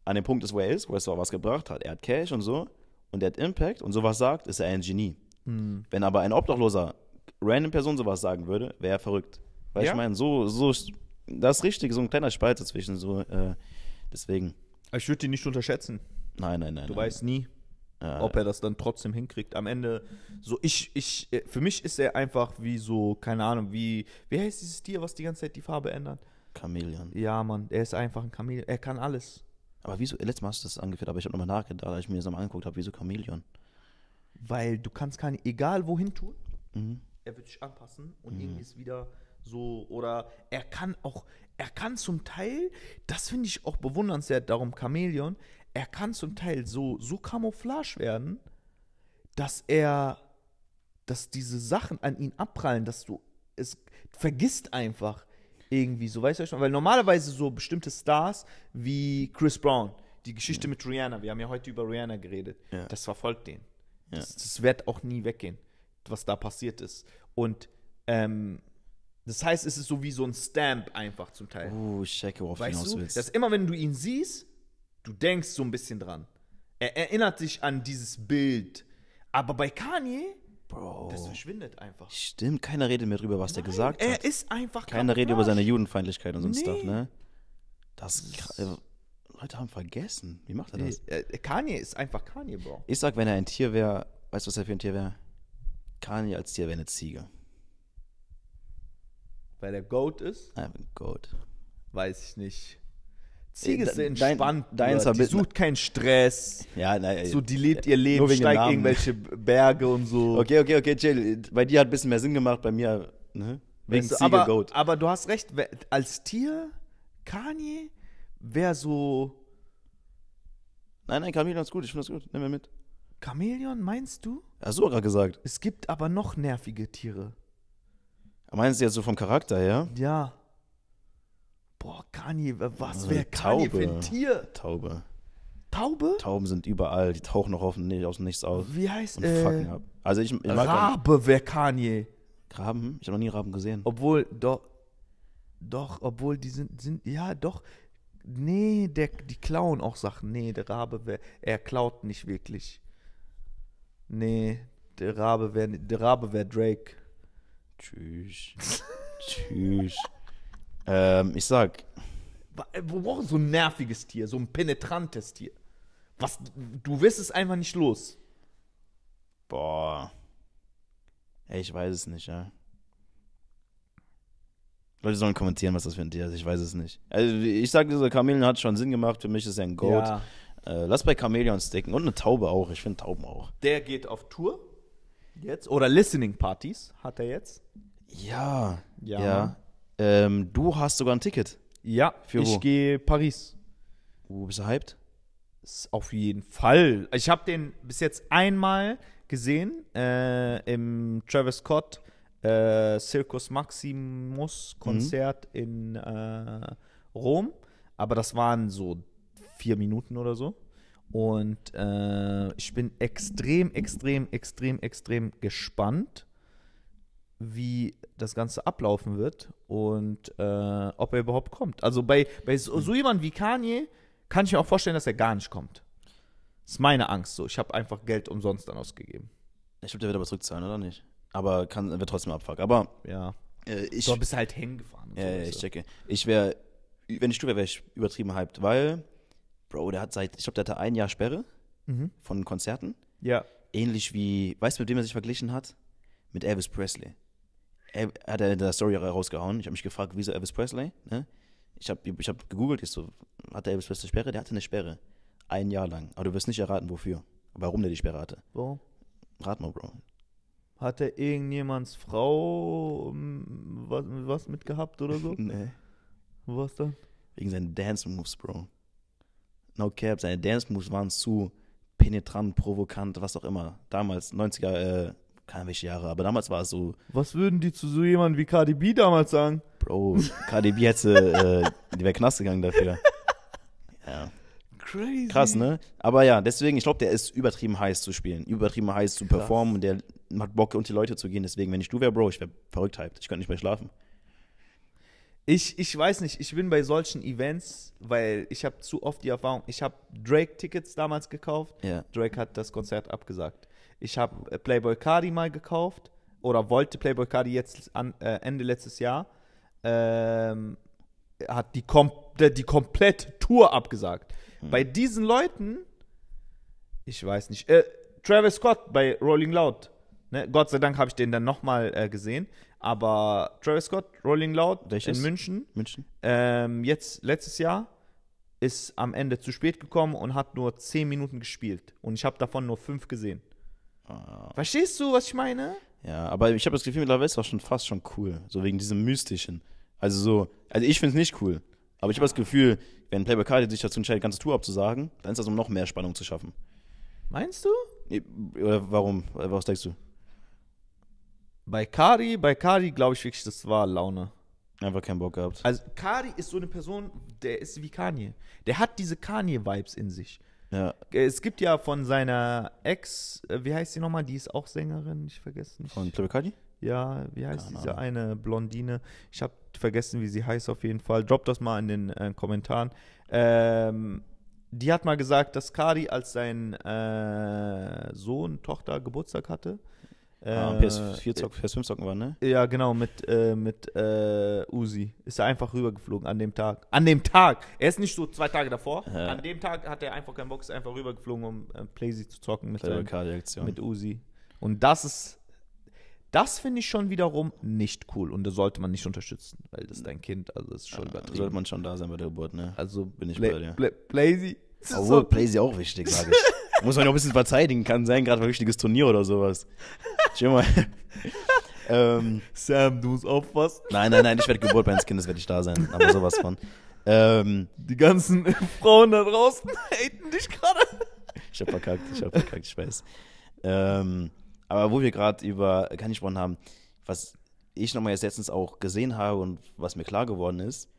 an dem Punkt ist, wo er ist, wo er so was gebracht hat, er hat Cash und so und er hat Impact und sowas sagt, ist er ein Genie. Hm. Wenn aber ein obdachloser, random Person sowas sagen würde, wäre er verrückt. Weil ja. ich meine, so, so, das ist richtig, so ein kleiner Spalt dazwischen, so, äh, deswegen. Ich würde ihn nicht unterschätzen. Nein, nein, nein. Du nein, weißt nein. nie. Ob er das dann trotzdem hinkriegt. Am Ende, so ich, ich, für mich ist er einfach wie so, keine Ahnung, wie, wie heißt dieses Tier, was die ganze Zeit die Farbe ändert? Chamäleon. Ja, Mann, er ist einfach ein Chamäleon. Er kann alles. Aber wieso, letztes Mal hast du das angeführt, aber ich habe nochmal nachgedacht, als ich mir das nochmal angeguckt habe, wieso Chamäleon? Weil du kannst keine, egal wohin tun, mhm. er wird sich anpassen und mhm. irgendwie ist wieder so, oder er kann auch, er kann zum Teil, das finde ich auch bewundernswert, darum Chamäleon, er kann zum Teil so, so Camouflage werden, dass er, dass diese Sachen an ihn abprallen, dass du es vergisst einfach irgendwie, so weißt du schon, weil normalerweise so bestimmte Stars wie Chris Brown, die Geschichte ja. mit Rihanna, wir haben ja heute über Rihanna geredet, ja. das verfolgt den. Ja. Das, das wird auch nie weggehen, was da passiert ist. Und ähm, das heißt, es ist so wie so ein Stamp einfach zum Teil. Oh, ich checke, worauf du hinaus willst. Dass immer, wenn du ihn siehst, du denkst so ein bisschen dran. Er erinnert sich an dieses Bild. Aber bei Kanye, Bro, das verschwindet einfach. Stimmt, keiner redet mehr drüber, was Nein, der gesagt er hat. Er ist einfach Keiner redet über seine Judenfeindlichkeit und so ein nee. Stuff, ne? Das, das Leute haben vergessen. Wie macht er das? Kanye ist einfach Kanye, Bro. Ich sag, wenn er ein Tier wäre, weißt du, was er für ein Tier wäre? Kanye als Tier wäre eine Ziege. Weil er Goat ist? Nein, Goat. Weiß ich nicht. Ziege ist entspannt, dein, dein die sucht keinen Stress, ja, nein, so die lebt ihr Leben, steigt irgendwelche Berge und so. Okay, okay, okay, chill. Bei dir hat ein bisschen mehr Sinn gemacht, bei mir, ne? Wegen Ziege, aber, Goat. Aber du hast recht, als Tier, Kanye wäre so... Nein, nein, Chamäleon ist gut, ich finde das gut, nimm mir mit. Chamäleon, meinst du? Hast du auch gerade gesagt. Es gibt aber noch nervige Tiere. Meinst du jetzt so vom Charakter her? Ja. Boah, Kanye, was wäre Kanye für ein Tier? Taube. Taube? Tauben sind überall, die tauchen noch auf, nicht, aus dem Nichts aus. Wie heißt und äh, ab. Also ich, ich mag Rabe wäre Kanye. Raben? Ich habe noch nie Raben gesehen. Obwohl, doch, doch, obwohl die sind, sind ja doch, nee, der, die klauen auch Sachen. Nee, der Rabe wäre, er klaut nicht wirklich. Nee, der Rabe wäre, der Rabe wäre Drake. Tschüss. Tschüss. Ähm, ich sag... Wir brauchen so ein nerviges Tier, so ein penetrantes Tier. Was, du wirst es einfach nicht los. Boah. Ey, ich weiß es nicht, ja. Leute sollen kommentieren, was das für ein Tier ist, ich weiß es nicht. Also ich sag, dieser Chamäleon hat schon Sinn gemacht, für mich ist er ein Goat. Ja. Äh, lass bei Chamäleon sticken und eine Taube auch, ich finde Tauben auch. Der geht auf Tour jetzt, oder Listening-Partys hat er jetzt. Ja, ja, ja. Ähm, du hast sogar ein Ticket. Ja, für ich gehe Paris. Wo bist du hyped? Ist auf jeden Fall. Ich habe den bis jetzt einmal gesehen äh, im Travis Scott äh, Circus Maximus Konzert mhm. in äh, Rom. Aber das waren so vier Minuten oder so. Und äh, ich bin extrem, extrem, extrem, extrem gespannt, wie das Ganze ablaufen wird und äh, ob er überhaupt kommt. Also bei, bei so, so jemand wie Kanye kann ich mir auch vorstellen, dass er gar nicht kommt. Das ist meine Angst so. Ich habe einfach Geld umsonst dann ausgegeben. Ich glaube, der wird aber zurückzahlen, oder nicht? Aber kann, wird trotzdem abfuck. Aber ja. Äh, ich, du bist halt hingefahren. Und ja, so ja, ich checke. Ich wäre, wenn ich du wäre, wäre ich übertrieben hyped, weil, Bro, der hat seit, ich glaube, der hatte ein Jahr Sperre mhm. von Konzerten. Ja. Ähnlich wie, weißt du, mit wem er sich verglichen hat? Mit Elvis Presley. Er hat er in der Story rausgehauen. Ich habe mich gefragt, wieso Elvis Presley? Ne? Ich habe ich hab gegoogelt, ist so, hat der Elvis Presley eine Sperre? Der hatte eine Sperre. Ein Jahr lang. Aber du wirst nicht erraten, wofür. Warum der die Sperre hatte. Warum? Rat mal, Bro. Hat er irgendjemands Frau was, was mitgehabt oder so? Nee. Was dann? Wegen seinen Dance-Moves, Bro. No cap, seine Dance-Moves waren zu penetrant, provokant, was auch immer. Damals, neunziger, äh, keine welche Jahre, aber damals war es so... Was würden die zu so jemandem wie Cardi B damals sagen? Bro, Cardi B hätte, äh, die wäre Knast gegangen dafür. Ja. Crazy. Krass, ne? Aber ja, deswegen, ich glaube, der ist übertrieben heiß zu spielen, übertrieben heiß zu performen und der hat Bock, unter die Leute zu gehen. Deswegen, wenn ich du wäre, Bro, ich wäre verrückt hyped. Ich könnte nicht mehr schlafen. Ich, ich weiß nicht, ich bin bei solchen Events, weil ich habe zu oft die Erfahrung, ich habe Drake-Tickets damals gekauft, yeah. Drake hat das Konzert abgesagt. Ich habe Playboi Carti mal gekauft oder wollte Playboi Carti jetzt an, äh, Ende letztes Jahr, ähm, hat die, kom- die komplette Tour abgesagt. Hm. Bei diesen Leuten, ich weiß nicht, äh, Travis Scott bei Rolling Loud, ne? Gott sei Dank habe ich den dann nochmal äh, gesehen. Aber Travis Scott, Rolling Loud in München, München. Ähm, jetzt letztes Jahr, ist am Ende zu spät gekommen und hat nur zehn Minuten gespielt. Und ich habe davon nur fünf gesehen. Ah. Verstehst du, was ich meine? Ja, aber ich habe das Gefühl, mittlerweile ist das schon fast schon cool. So wegen diesem Mystischen. Also so, also ich finde es nicht cool. Aber ich habe das Gefühl, wenn Playboi Carti sich dazu entscheidet, die ganze Tour abzusagen, dann ist das, um noch mehr Spannung zu schaffen. Meinst du? Oder warum? Was denkst du? Bei Cardi, bei Cardi glaube ich wirklich, das war Laune. Einfach keinen Bock gehabt. Also Cardi ist so eine Person, der ist wie Kanye. Der hat diese Kanye-Vibes in sich. Ja. Es gibt ja von seiner Ex, wie heißt sie nochmal? Die ist auch Sängerin, ich vergesse nicht. Von Playboi Carti? Ja, wie heißt ja, diese Name. Eine Blondine? Ich habe vergessen, wie sie heißt auf jeden Fall. Drop das mal in den äh, Kommentaren. Ähm, die hat mal gesagt, dass Cardi als sein äh, Sohn, Tochter Geburtstag hatte. Ah, P S vier Zocken war, ne? Ja, genau, mit, äh, mit äh, Uzi. Ist er einfach rübergeflogen an dem Tag. An dem Tag! Er ist nicht so zwei Tage davor. Ja. An dem Tag hat er einfach keinen Bock, ist einfach rübergeflogen, um äh, Playsee zu zocken mit, ähm, mit Uzi. Und das ist, das finde ich schon wiederum nicht cool. Und das sollte man nicht unterstützen, weil das ist dein Kind, also das ist schon ja, übertrieben. Sollte man schon da sein bei der Geburt, ne? Also bin ich Play, bei dir. Play, Playsee. Obwohl, Playsee auch wichtig, sage ich. Muss man ja auch ein bisschen verteidigen, kann sein, gerade ein wichtiges Turnier oder sowas. Schau mal. ähm, Sam, du musst aufpassen. Nein, nein, nein, ich werde Geburt meines Kindes, werde ich da sein, aber sowas von. Ähm, Die ganzen Frauen da draußen haten dich gerade. Ich hab verkackt, ich hab verkackt, ich weiß. Ähm, aber wo wir gerade über Kanye gesprochen haben, was ich nochmal jetzt letztens auch gesehen habe und was mir klar geworden ist,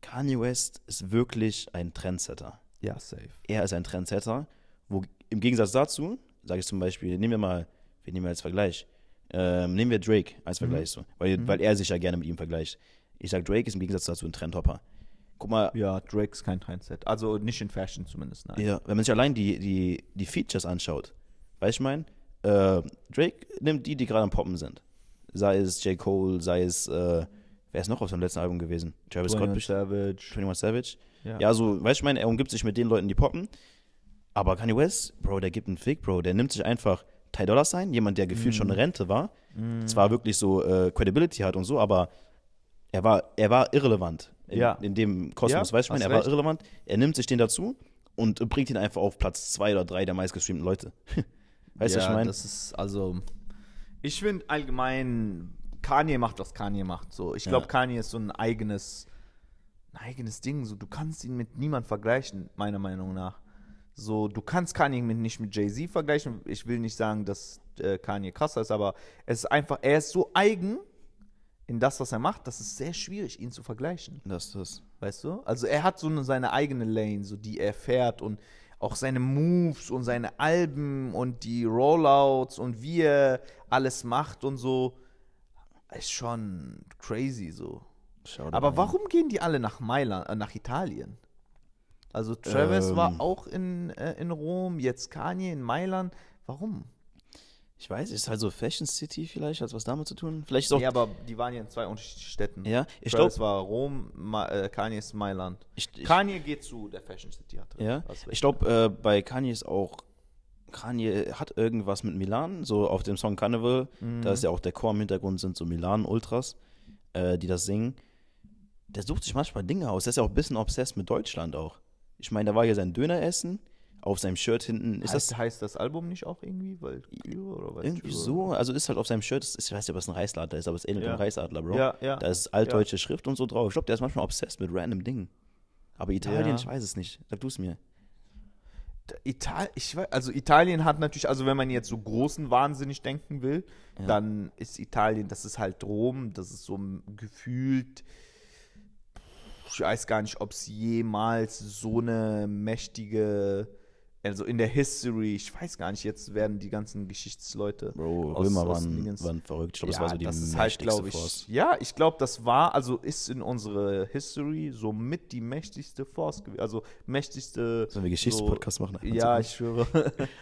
Kanye West ist wirklich ein Trendsetter. Ja, safe. Er ist ein Trendsetter. Wo, im Gegensatz dazu, sage ich zum Beispiel, nehmen wir mal, wir nehmen wir als Vergleich, ähm, nehmen wir Drake als Vergleich, mhm. so, weil, mhm. weil er sich ja gerne mit ihm vergleicht. Ich sage, Drake ist im Gegensatz dazu ein Trendhopper. Guck mal. Ja, Drake ist kein Trendset, also nicht in Fashion zumindest, nein. Ja, wenn man sich allein die, die, die Features anschaut, weißt du, ich meine, äh, Drake nimmt die, die gerade am Poppen sind. Sei es J. Cole, sei es, äh, wer ist noch auf seinem letzten Album gewesen? Travis Scott, Savage. einundzwanzig Savage. Ja, ja so, weißt du, ich meine, er umgibt sich mit den Leuten, die poppen. Aber Kanye West, Bro, der gibt einen Fick, Bro. Der nimmt sich einfach Ty Dolla Sign, jemand, der gefühlt mm. schon eine Rente war, mm. zwar wirklich so äh, Credibility hat und so, aber er war, er war irrelevant in, ja. in dem Kosmos, ja, weißt du, ich meine, er recht. war irrelevant. Er nimmt sich den dazu und bringt ihn einfach auf Platz zwei oder drei der meistgestreamten Leute. Weißt du, ja, was ich meine? Das ist, also, ich finde allgemein, Kanye macht, was Kanye macht. So. Ich glaube, ja. Kanye ist so ein eigenes, ein eigenes Ding. So. Du kannst ihn mit niemandem vergleichen, meiner Meinung nach. So, du kannst Kanye mit, nicht mit Jay-Z vergleichen. Ich will nicht sagen, dass äh, Kanye krasser ist, aber es ist einfach, er ist so eigen in das, was er macht, dass es sehr schwierig ihn zu vergleichen. Das ist das. Weißt du? Also er hat so eine, seine eigene Lane, so die er fährt und auch seine Moves und seine Alben und die Rollouts und wie er alles macht und so. Ist schon crazy so. Aber warum gehen die alle nach Mailand, äh, nach Italien? Also Travis ähm, war auch in, äh, in Rom, jetzt Kanye in Mailand. Warum? Ich weiß, ist halt so Fashion City vielleicht, hat was damit zu tun. Vielleicht ist auch. Ja, aber die waren ja in zwei unterschiedlichen Städten. Ja, ich glaube, Travis glaub, war Rom, Ma- äh, Kanye ist Mailand. Ich, ich, Kanye geht zu der Fashion City. Hat ja, ich glaube, äh, bei Kanye ist auch Kanye hat irgendwas mit Milan, so auf dem Song Carnival, mhm. da ist ja auch der Chor im Hintergrund, sind so Milan-Ultras, äh, die das singen. Der sucht sich manchmal Dinge aus, der ist ja auch ein bisschen obsessed mit Deutschland auch. Ich meine, da war ja sein Döneressen, auf seinem Shirt hinten. Ist heißt, das, heißt das Album nicht auch irgendwie? Weil, oder was irgendwie so, also ist halt auf seinem Shirt, ich weiß nicht, ob es ein Reichsadler ist, aber es ähnelt ja. einem Reichsadler, Bro. Ja, ja. Da ist altdeutsche ja. Schrift und so drauf. Ich glaube, der ist manchmal obsessed mit random Dingen. Aber Italien, ja. ich weiß es nicht. Sag du es mir. Italien, ich weiß, also Italien hat natürlich, also wenn man jetzt so großen wahnsinnig denken will, ja. dann ist Italien, das ist halt Rom, das ist so gefühlt, ich weiß gar nicht, ob es jemals so eine mächtige, also in der History, ich weiß gar nicht, jetzt werden die ganzen Geschichtsleute Bro, aus, Römer aus waren, waren verrückt, ich glaube, ja, das war so die das mächtigste halt, Force. Ich, ja, ich glaube, das war, also ist in unserer History somit die mächtigste Force gewesen, also mächtigste... Sollen wir Geschichtspodcast so, machen? Ja, so ich schwöre.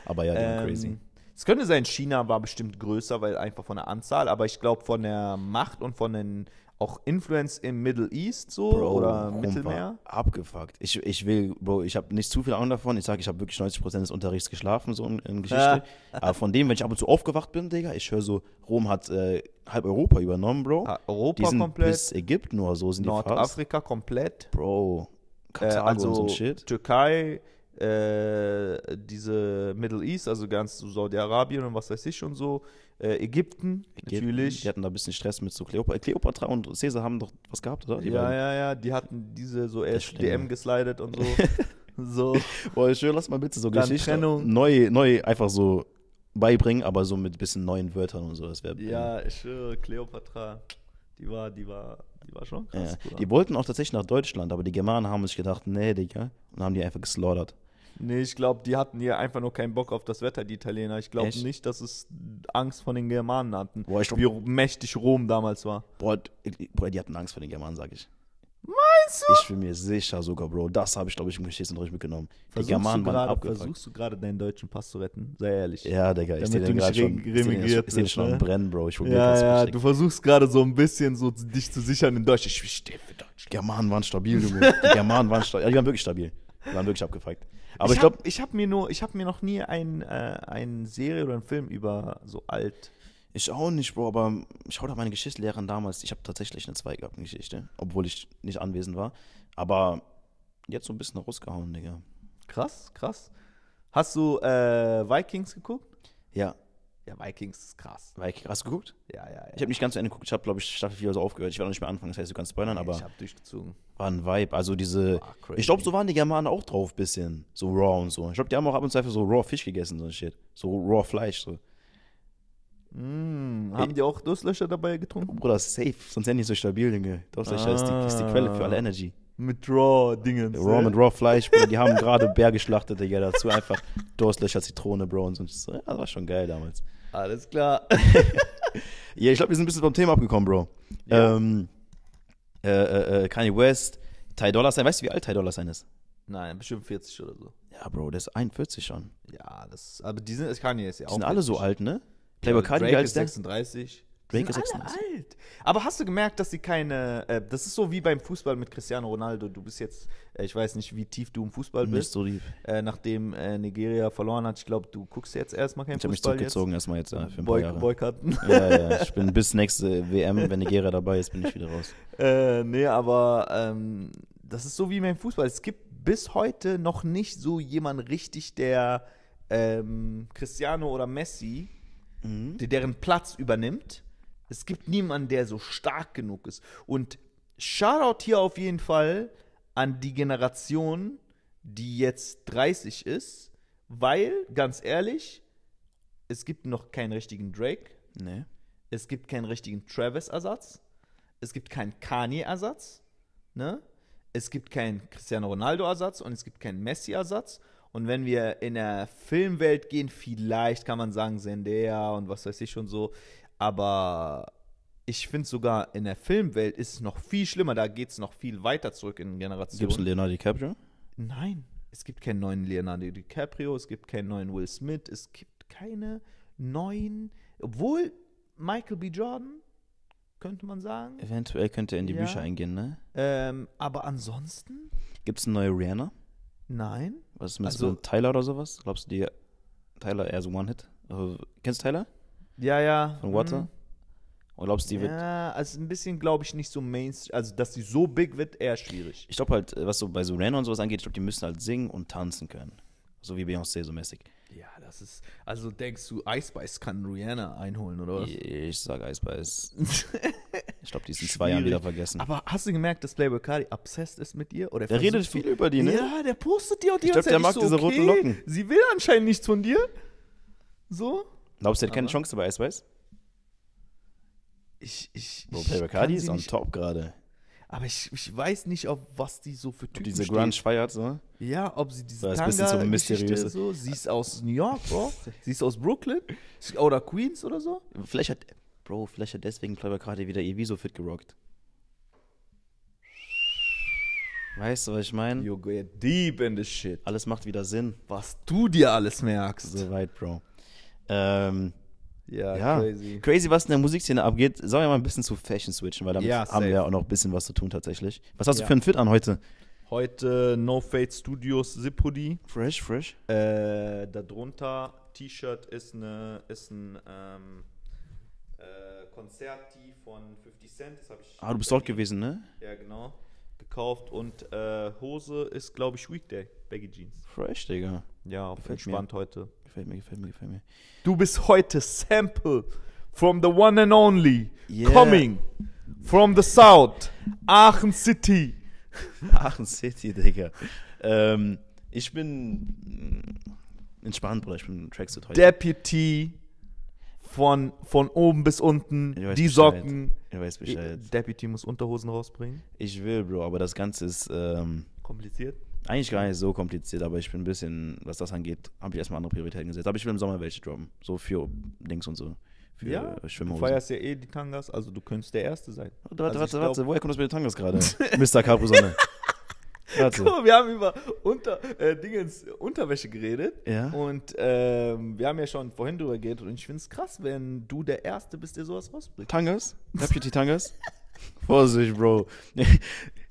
Aber ja, die ähm, waren crazy. Es könnte sein, China war bestimmt größer, weil einfach von der Anzahl, aber ich glaube, von der Macht und von den... Auch Influence im Middle East so Bro, oder Mittelmeer? Abgefuckt. Ich, ich will, Bro, ich habe nicht zu viel Ahnung davon. Ich sage, ich habe wirklich neunzig Prozent des Unterrichts geschlafen, so in, in Geschichte. Aber von dem, wenn ich ab und zu aufgewacht bin, Digga, ich höre so, Rom hat äh, halb Europa übernommen, Bro. Ah, Europa die sind komplett. Bis Ägypten oder so sind die fast. Nordafrika komplett. Bro, Katar äh, also und so ein Shit. Türkei, äh, diese Middle East, also ganz so Saudi-Arabien und was weiß ich und so. Äh, Ägypten, Ägypten, natürlich. Die hatten da ein bisschen Stress mit so Kleopatra. Kleopatra und Caesar haben doch was gehabt, oder? Die ja, beiden. ja, ja, die hatten diese so D M geslidet und so. so. Boah, schön, lass mal bitte so dann Geschichte Trennung. neu, neu einfach so beibringen, aber so mit ein bisschen neuen Wörtern und so. Das wär, ja, ich schwöre, Kleopatra, die war, die war, die war schon krass. Ja. Die wollten auch tatsächlich nach Deutschland, aber die Germanen haben sich gedacht, nee, Digga, und haben die einfach geslaughtert. Nee, ich glaube, die hatten hier einfach nur keinen Bock auf das Wetter, die Italiener. Ich glaube nicht, dass es Angst vor den Germanen hatten, boah, ich wie glaub, mächtig Rom damals war. Boah, die hatten Angst vor den Germanen, sag ich. Meinst du? Ich bin mir sicher sogar, Bro. Das habe ich, glaube ich, im Geschichtsunterricht mitgenommen. Versuchst die Germanen du grade, waren abgefuckt. Versuchst du gerade deinen deutschen Pass zu retten? Sei ehrlich. Ja, Digga, ich sehe den gerade schon, ne? schon am Brennen, Bro. Ich ja, das ja, du versuchst gerade so ein bisschen so dich zu sichern in Deutschland. Ich stehe für Deutschland. Die Germanen waren stabil, Junge. Die Germanen waren stabil. Ja, die waren wirklich stabil. Die waren wirklich abgefuckt. Aber ich, ich glaube, ich habe mir nur, ich habe mir noch nie ein, äh, eine Serie oder einen Film über so alt. Ich auch nicht, Bro, aber ich hau da meine Geschichtslehrerin damals, ich habe tatsächlich eine zwei gehabt in Geschichte, obwohl ich nicht anwesend war. Aber jetzt so ein bisschen rausgehauen, Digga. Krass, krass. Hast du äh, Vikings geguckt? Ja. Ja, Vikings ist krass. Vikings, hast du geguckt? Ja, ja, ja. Ich habe nicht ganz zu Ende geguckt. Ich habe, glaube ich, Staffel vier so aufgehört. Ich werde noch nicht mehr anfangen. Das heißt, du kannst spoilern, aber... Ich habe durchgezogen. War ein Vibe. Also diese... Oh, ich glaube, so waren die Germanen auch drauf ein bisschen. So raw und so. Ich glaube, die haben auch ab und zu einfach so raw Fisch gegessen, so ein Shit. So raw Fleisch, so. Mm, haben die auch Durstlöscher dabei getrunken? Oh, Bruder, safe. Sonst sind die so stabil, Dinge. Durstlöscher ah. ist, die, ist die Quelle für alle Energy. Mit raw Dingen. Raw mit raw Fleisch, Bro. Die haben gerade Bär geschlachtet, Digga. Dazu einfach Durstlöscher, Zitrone, Bro. Und so. Ja, das war schon geil damals. Alles klar. Ja, ich glaube, wir sind ein bisschen vom Thema abgekommen, Bro. Ja. Ähm, äh, äh, Kanye West, Ty Dolla Sign. Weißt du, wie alt Ty Dolla Sign ist? Nein, bestimmt vierzig oder so. Ja, Bro, der ist einundvierzig schon. Ja, das. Aber die sind, Kanye ist ja die auch. Die sind alle so alt, ne? Playboi Carti, wie alt ist der? sechsunddreißig. Drake sind ist alle alt. Aber hast du gemerkt, dass sie keine, äh, das ist so wie beim Fußball mit Cristiano Ronaldo, du bist jetzt, äh, ich weiß nicht, wie tief du im Fußball bist. Nicht so tief. Äh, nachdem äh, Nigeria verloren hat, ich glaube, du guckst jetzt erstmal keinen Fußball. Ich habe mich zurückgezogen erstmal jetzt äh, für ein Boy- paar Jahre. Boykotten. Ja, ja, ich bin bis nächste W M, wenn Nigeria dabei ist, bin ich wieder raus. Äh, nee, aber ähm, das ist so wie beim Fußball. Es gibt bis heute noch nicht so jemanden richtig, der ähm, Cristiano oder Messi, mhm. der deren Platz übernimmt. Es gibt niemanden, der so stark genug ist. Und Shoutout hier auf jeden Fall an die Generation, die jetzt dreißig ist, weil, ganz ehrlich, es gibt noch keinen richtigen Drake. Nee. Es gibt keinen richtigen Travis-Ersatz. Es gibt keinen Kanye-Ersatz. Ne? Es gibt keinen Cristiano Ronaldo-Ersatz und es gibt keinen Messi-Ersatz. Und wenn wir in der Filmwelt gehen, vielleicht kann man sagen Zendaya und was weiß ich schon so. Aber ich finde sogar in der Filmwelt ist es noch viel schlimmer. Da geht es noch viel weiter zurück in Generationen. Gibt es einen Leonardo DiCaprio? Nein, es gibt keinen neuen Leonardo DiCaprio, es gibt keinen neuen Will Smith, es gibt keine neuen, obwohl Michael B. Jordan, könnte man sagen. Eventuell könnte er in die ja. Bücher eingehen, ne? Ähm, aber ansonsten? Gibt es eine neue Rihanna? Nein. Was ist mit also, so einem Tyler oder sowas? Glaubst du, die Tyler eher so One-Hit. Also, kennst du Tyler? Ja, ja. Von Water? Mhm. Oder glaubst du, die wird... Ja, also ein bisschen glaube ich nicht so Mainstream, also dass die so big wird, eher schwierig. Ich glaube halt, was so bei so Rihanna und sowas angeht, ich glaube, die müssen halt singen und tanzen können. So wie Beyoncé so mäßig. Ja, das ist... Also denkst du, Ice Spice kann Rihanna einholen, oder was? Ich sag Ice Spice. Ich glaube, die ist in zwei Jahren wieder vergessen. Aber hast du gemerkt, dass Playboi Carti obsessed ist mit ihr? Oder der redet viel du? über die, ne? Ja, der postet die und die. Ich glaube, der mag so, diese okay, roten Locken. Sie will anscheinend nichts von dir. So? Glaubst du, der hat keine Chance bei Ice Spice? Ich, ich, Bro, Playboi Carti ist on top gerade. Aber ich, ich weiß nicht, ob was die so für Typen ob diese Grunge steht. feiert, so. Ja, ob sie diese Tanga-Geschichte so, so. Sie ist aus New York, Bro. Sie ist aus Brooklyn oder Queens oder so. Vielleicht hat, Bro, vielleicht hat deswegen Playboi Carti wieder ihr Wieso fit gerockt. Weißt du, was ich meine? You get deep in the shit. Alles macht wieder Sinn. Was du dir alles merkst. Soweit, Bro. Ähm... Ja, ja, crazy. Crazy, was in der Musikszene abgeht. Sollen wir mal ein bisschen zu Fashion switchen, weil damit ja, haben wir ja auch noch ein bisschen was zu tun tatsächlich. Was hast ja. du für einen Fit an heute? Heute No Fade Studios Zip Hoodie. Fresh, fresh. Äh, darunter T-Shirt ist, ne, ist ein ähm, äh, Konzert-Tee von fifty Cent. Das hab ich ah, du bist dort gewesen, ne? Ja, genau. Gekauft und äh, Hose ist, glaube ich, Weekday. Baggy Jeans. Fresh, Digga. Ja, auf entspannt mir. heute. Gefällt mir, gefällt mir, gefällt mir. Du bist heute Sample from the one and only. Yeah. Coming from the South. Aachen City. Aachen City, Digga. ähm, ich bin entspannt, Bruder. Ich bin Tracksuit heute. Deputy von, von oben bis unten. Die Bescheid. Socken. Du weißt Bescheid. Deputy muss Unterhosen rausbringen. Ich will, Bro, aber das Ganze ist... Ähm, kompliziert? Eigentlich gar nicht so kompliziert, aber ich bin ein bisschen, was das angeht, habe ich erstmal andere Prioritäten gesetzt. Aber ich will im Sommer welche droppen, so für Dings und so, für ja, Schwimmhosen. Du feierst ja eh die Tangas, also du könntest der Erste sein. Warte, also warte, warte, woher kommt das mit den Tangas gerade? Mister Capri-Sonne. Guck mal, wir haben über unter, äh, Dingens, Unterwäsche geredet ja. und ähm, wir haben ja schon vorhin drüber geredet und ich finde es krass, wenn du der Erste bist, der sowas rausbringt. Tangas? Deputy Tangas? Vorsicht, Bro.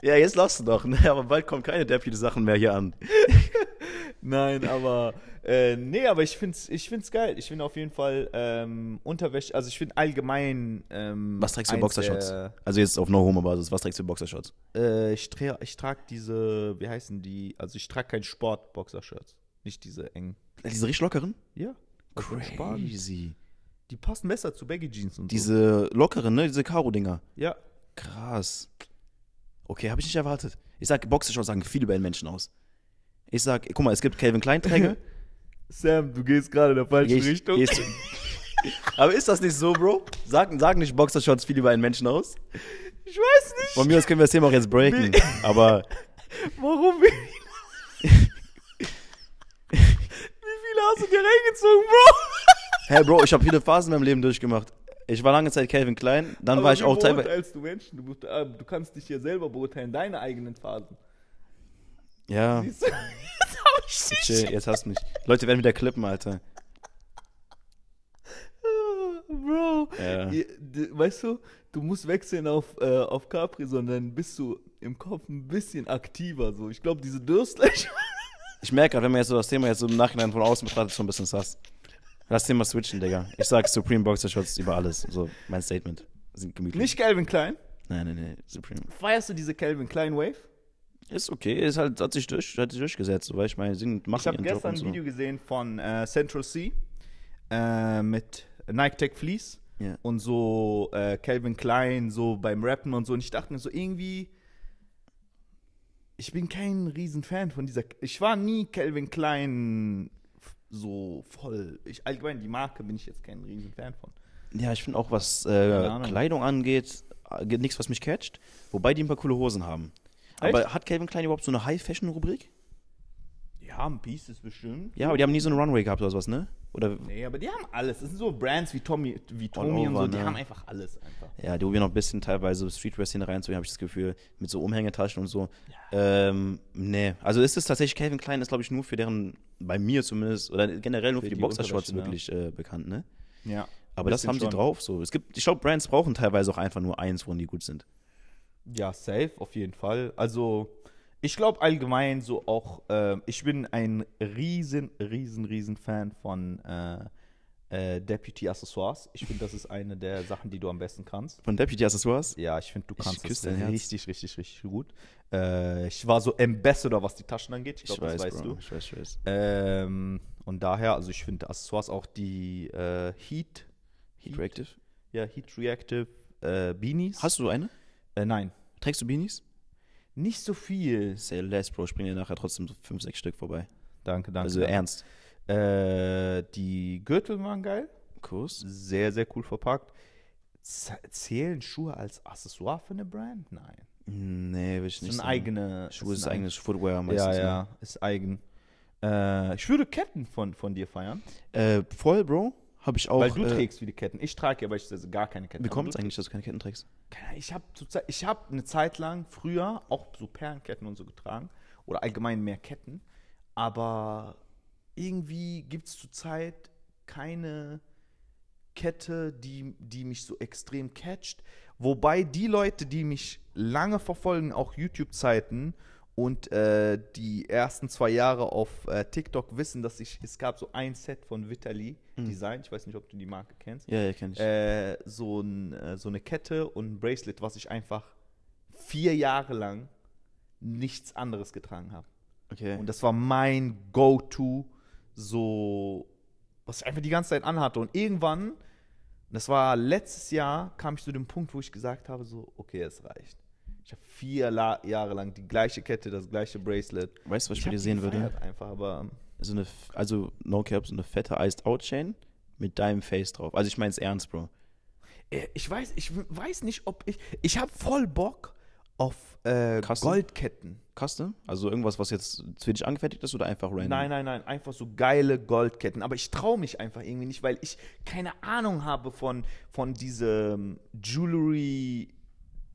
Ja, jetzt lachst du doch, ne? Aber bald kommen keine Deputy-Sachen mehr hier an. Nein, aber äh, nee, aber ich find's, ich find's geil. Ich finde auf jeden Fall ähm, Unterwäsche, also ich finde allgemein ähm, was trägst du für Boxershorts? Äh, also jetzt auf No-Homo-Basis, was trägst du für Boxershorts? Äh, ich, tra- ich trage diese, wie heißen die, also ich trage kein Sport-Boxershorts, nicht diese engen. Diese richtig lockeren? Ja. Crazy. Die passen besser zu Baggy-Jeans und diese so. Diese lockeren, ne? Diese Karo-Dinger. Ja. Krass. Okay, habe ich nicht erwartet. Ich sag, Boxershorts sagen viel über den Menschen aus. Ich sag, guck mal, es gibt Calvin Klein Träger. Sam, du gehst gerade in der falschen ich, Richtung. Gehst, aber ist das nicht so, Bro? Sagen sag nicht Boxershorts viel über einen Menschen aus? Ich weiß nicht. Von mir aus können wir das Thema auch jetzt breaken. Nee. Aber warum? Wie viele hast du dir reingezogen, Bro? Hey, Bro, ich habe viele Phasen in meinem Leben durchgemacht. Ich war lange Zeit Calvin Klein, dann aber war ich auch teilweise... Du, Menschen, du, du kannst dich hier selber beurteilen, deine eigenen Phasen. Ja. Siehst du? Jetzt hab ich dich. Chill, jetzt hast du mich. Leute werden wieder klippen, Alter. Bro, ja. Weißt du, du musst wechseln auf, äh, auf Capri, sondern bist du im Kopf ein bisschen aktiver. So. Ich glaube, diese Durstlöscher... Ich merke gerade, wenn man jetzt so das Thema jetzt so im Nachhinein von außen betrachtet, ist schon ein bisschen sass. Lass den mal switchen, Digga. Ich sag Supreme Boxershorts über alles. So, mein Statement. Sind gemütlich. Nicht Calvin Klein? Nein, nein, nein. Supreme. Feierst du diese Calvin Klein Wave? Ist okay. Ist halt, hat sich durch, hat sich durchgesetzt. So, weil ich meine, singen, machen Ich habe gestern ein so. Video gesehen von äh, Central Cee äh, mit Nike Tech Fleece yeah. und so äh, Calvin Klein so beim Rappen und so. Und ich dachte mir so irgendwie, ich bin kein Riesenfan von dieser. Ich war nie Calvin Klein. So voll. Ich, allgemein, die Marke bin ich jetzt kein riesen Fan von. Ja, ich finde auch, was äh, Kleidung angeht, nichts, was mich catcht. Wobei die ein paar coole Hosen haben. Echt? Aber hat Calvin Klein überhaupt so eine High-Fashion-Rubrik? Die haben Pieces bestimmt. Ja, aber die haben nie so eine Runway gehabt oder sowas, ne? Oder nee, aber die haben alles. Das sind so Brands wie Tommy, wie Tommy und so, die ne? haben einfach alles. Einfach. Ja, die probieren noch ein bisschen teilweise Streetwear-Szene reinzugehen, habe ich das Gefühl, mit so Umhängetaschen und so. Ja. Ähm, nee, also ist es tatsächlich, Calvin Klein ist glaube ich nur für deren, bei mir zumindest, oder generell nur für, für die, die Boxershorts wirklich äh, bekannt, ne? Ja. Aber das haben sie drauf, so. Es gibt, ich glaube, Brands brauchen teilweise auch einfach nur eins, worin die gut sind. Ja, safe, auf jeden Fall. Also... Ich glaube allgemein so auch, äh, ich bin ein riesen, riesen, riesen Fan von äh, äh, Deputy Accessoires. Ich finde, das ist eine der Sachen, die du am besten kannst. Von Deputy Accessoires? Ja, ich finde, du kannst ich das richtig, richtig, richtig gut. Äh, ich war so Ambassador, was die Taschen angeht. Ich glaube, das weiß, weißt Bro. du. Ich weiß, ich weiß. Ähm, und daher, also ich finde Accessoires auch die äh, Heat. Heat Reactive? Ja, Heat Reactive äh, Beanies. Hast du eine? Äh, nein. Trägst du Beanies? Nicht so viel. Say less, Bro. Ich bringe dir nachher trotzdem fünf, sechs Stück vorbei. Danke, danke. Also ernst. Äh, die Gürtel waren geil. Kuss. Sehr, sehr cool verpackt. Z- zählen Schuhe als Accessoire für eine Brand? Nein. Nee, will ich nicht. Ist eine eigene. Schuhe ist, ist ein eigenes Footwear meistens. Ja, ja, ne? Ist eigen. Äh, ich würde Ketten von, von dir feiern. Äh, voll, Bro. Habe ich auch. Weil du äh, trägst viele Ketten. Ich trage ja, weil ich also gar keine Ketten trage. Wie kommt es eigentlich, dass du keine Ketten trägst? Ich habe ich hab eine Zeit lang früher auch so Perlenketten und so getragen. Oder allgemein mehr Ketten. Aber irgendwie gibt es zurzeit keine Kette, die, die mich so extrem catcht. Wobei die Leute, die mich lange verfolgen, auch YouTube-Zeiten und äh, die ersten zwei Jahre auf äh, TikTok wissen, dass ich, es gab so ein Set von Vitali mhm. Design, ich weiß nicht, ob du die Marke kennst. Ja, ja, kenn ich. Äh, so, ein, äh, so eine Kette und ein Bracelet, was ich einfach vier Jahre lang nichts anderes getragen habe. Okay. Und das war mein Go-To, so, was ich einfach die ganze Zeit anhatte. Und irgendwann, das war letztes Jahr, kam ich zu dem Punkt, wo ich gesagt habe, so, okay, es reicht. Ich habe vier La- Jahre lang die gleiche Kette, das gleiche Bracelet. Weißt du, was ich, ich dir sehen würde? Einfach, aber so eine, also no cap, so eine fette Iced-Out-Chain mit deinem Face drauf. Also ich meine es ernst, Bro. Ich weiß, ich weiß nicht, ob ich, ich habe voll Bock auf äh, Custom? Goldketten. Custom? Also irgendwas, was jetzt für dich angefertigt ist oder einfach random? Nein, nein, nein, einfach so geile Goldketten. Aber ich traue mich einfach irgendwie nicht, weil ich keine Ahnung habe von, von diesem Jewelry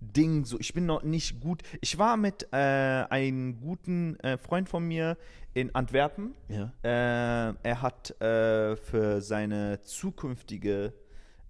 Ding, so, ich bin noch nicht gut. Ich war mit äh, einem guten äh, Freund von mir in Antwerpen. Ja. Äh, er hat äh, für seine zukünftige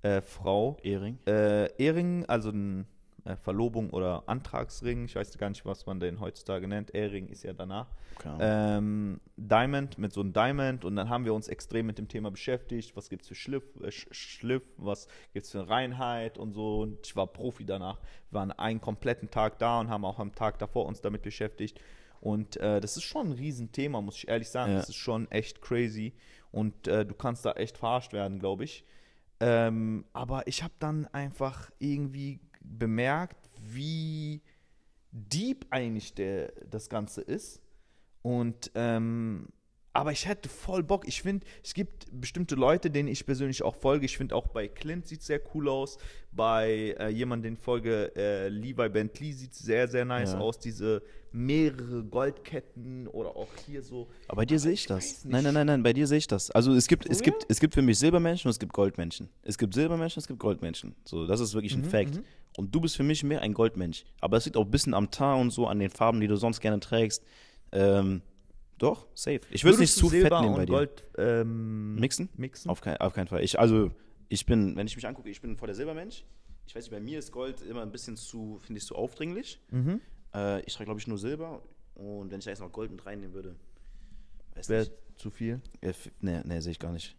äh, Frau Ehring, äh, Ehring also ein äh, Verlobung oder Antragsring, ich weiß gar nicht, was man den heutzutage nennt. Ehring ist ja danach. Okay. Ähm, Diamond, mit so einem Diamond. Und dann haben wir uns extrem mit dem Thema beschäftigt. Was gibt es für Schliff, äh, Schliff, was gibt es für Reinheit und so. Und ich war Profi danach. Wir waren einen kompletten Tag da und haben auch am Tag davor uns damit beschäftigt. Und äh, das ist schon ein Riesenthema, muss ich ehrlich sagen. Ja. Das ist schon echt crazy. Und äh, du kannst da echt verarscht werden, glaube ich. Ähm, aber ich habe dann einfach irgendwie bemerkt, wie deep eigentlich der, das Ganze ist. Und ähm, aber ich hätte voll Bock. Ich finde, es gibt bestimmte Leute, denen ich persönlich auch folge. Ich finde auch bei Clint sieht es sehr cool aus. Bei äh, jemandem, den ich folge, äh, Levi Bentley sieht es sehr, sehr nice ja. aus. Diese mehrere Goldketten oder auch hier so. Aber bei dir sehe ich, ich das. Nein, nein, nein, nein, bei dir sehe ich das. Also es gibt, oh, es ja? gibt, es gibt für mich Silbermenschen und es gibt Goldmenschen. Es gibt Silbermenschen, es gibt Goldmenschen. So, das ist wirklich mhm, ein Fact. Mhm. Und du bist für mich mehr ein Goldmensch. Aber es liegt auch ein bisschen am Teint und so, an den Farben, die du sonst gerne trägst. Ähm, doch, safe. Ich würde es nicht zu Silber fett nehmen bei dir. Gold, ähm, mixen? Mixen? Auf, kein, auf keinen Fall. Ich, also, ich bin, wenn ich mich angucke, ich bin voll der Silbermensch. Ich weiß nicht, bei mir ist Gold immer ein bisschen zu, finde ich, zu aufdringlich. Mhm. Äh, ich trage, glaube ich, nur Silber. Und wenn ich da jetzt noch Gold mit reinnehmen würde, wäre zu viel? Ja, nee, nee, sehe ich gar nicht.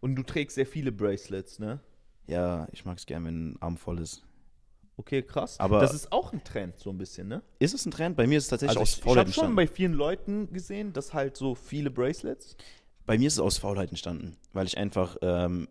Und du trägst sehr viele Bracelets, ne? Ja, ich mag es gern, wenn ein Arm voll ist. Okay, krass. Aber das ist auch ein Trend, so ein bisschen, ne? Ist es ein Trend? Bei mir ist es tatsächlich also aus ich, Faulheit entstanden. Ich habe schon bei vielen Leuten gesehen, dass halt so viele Bracelets. Bei mir ist es aus Faulheit entstanden, weil ich einfach ähm,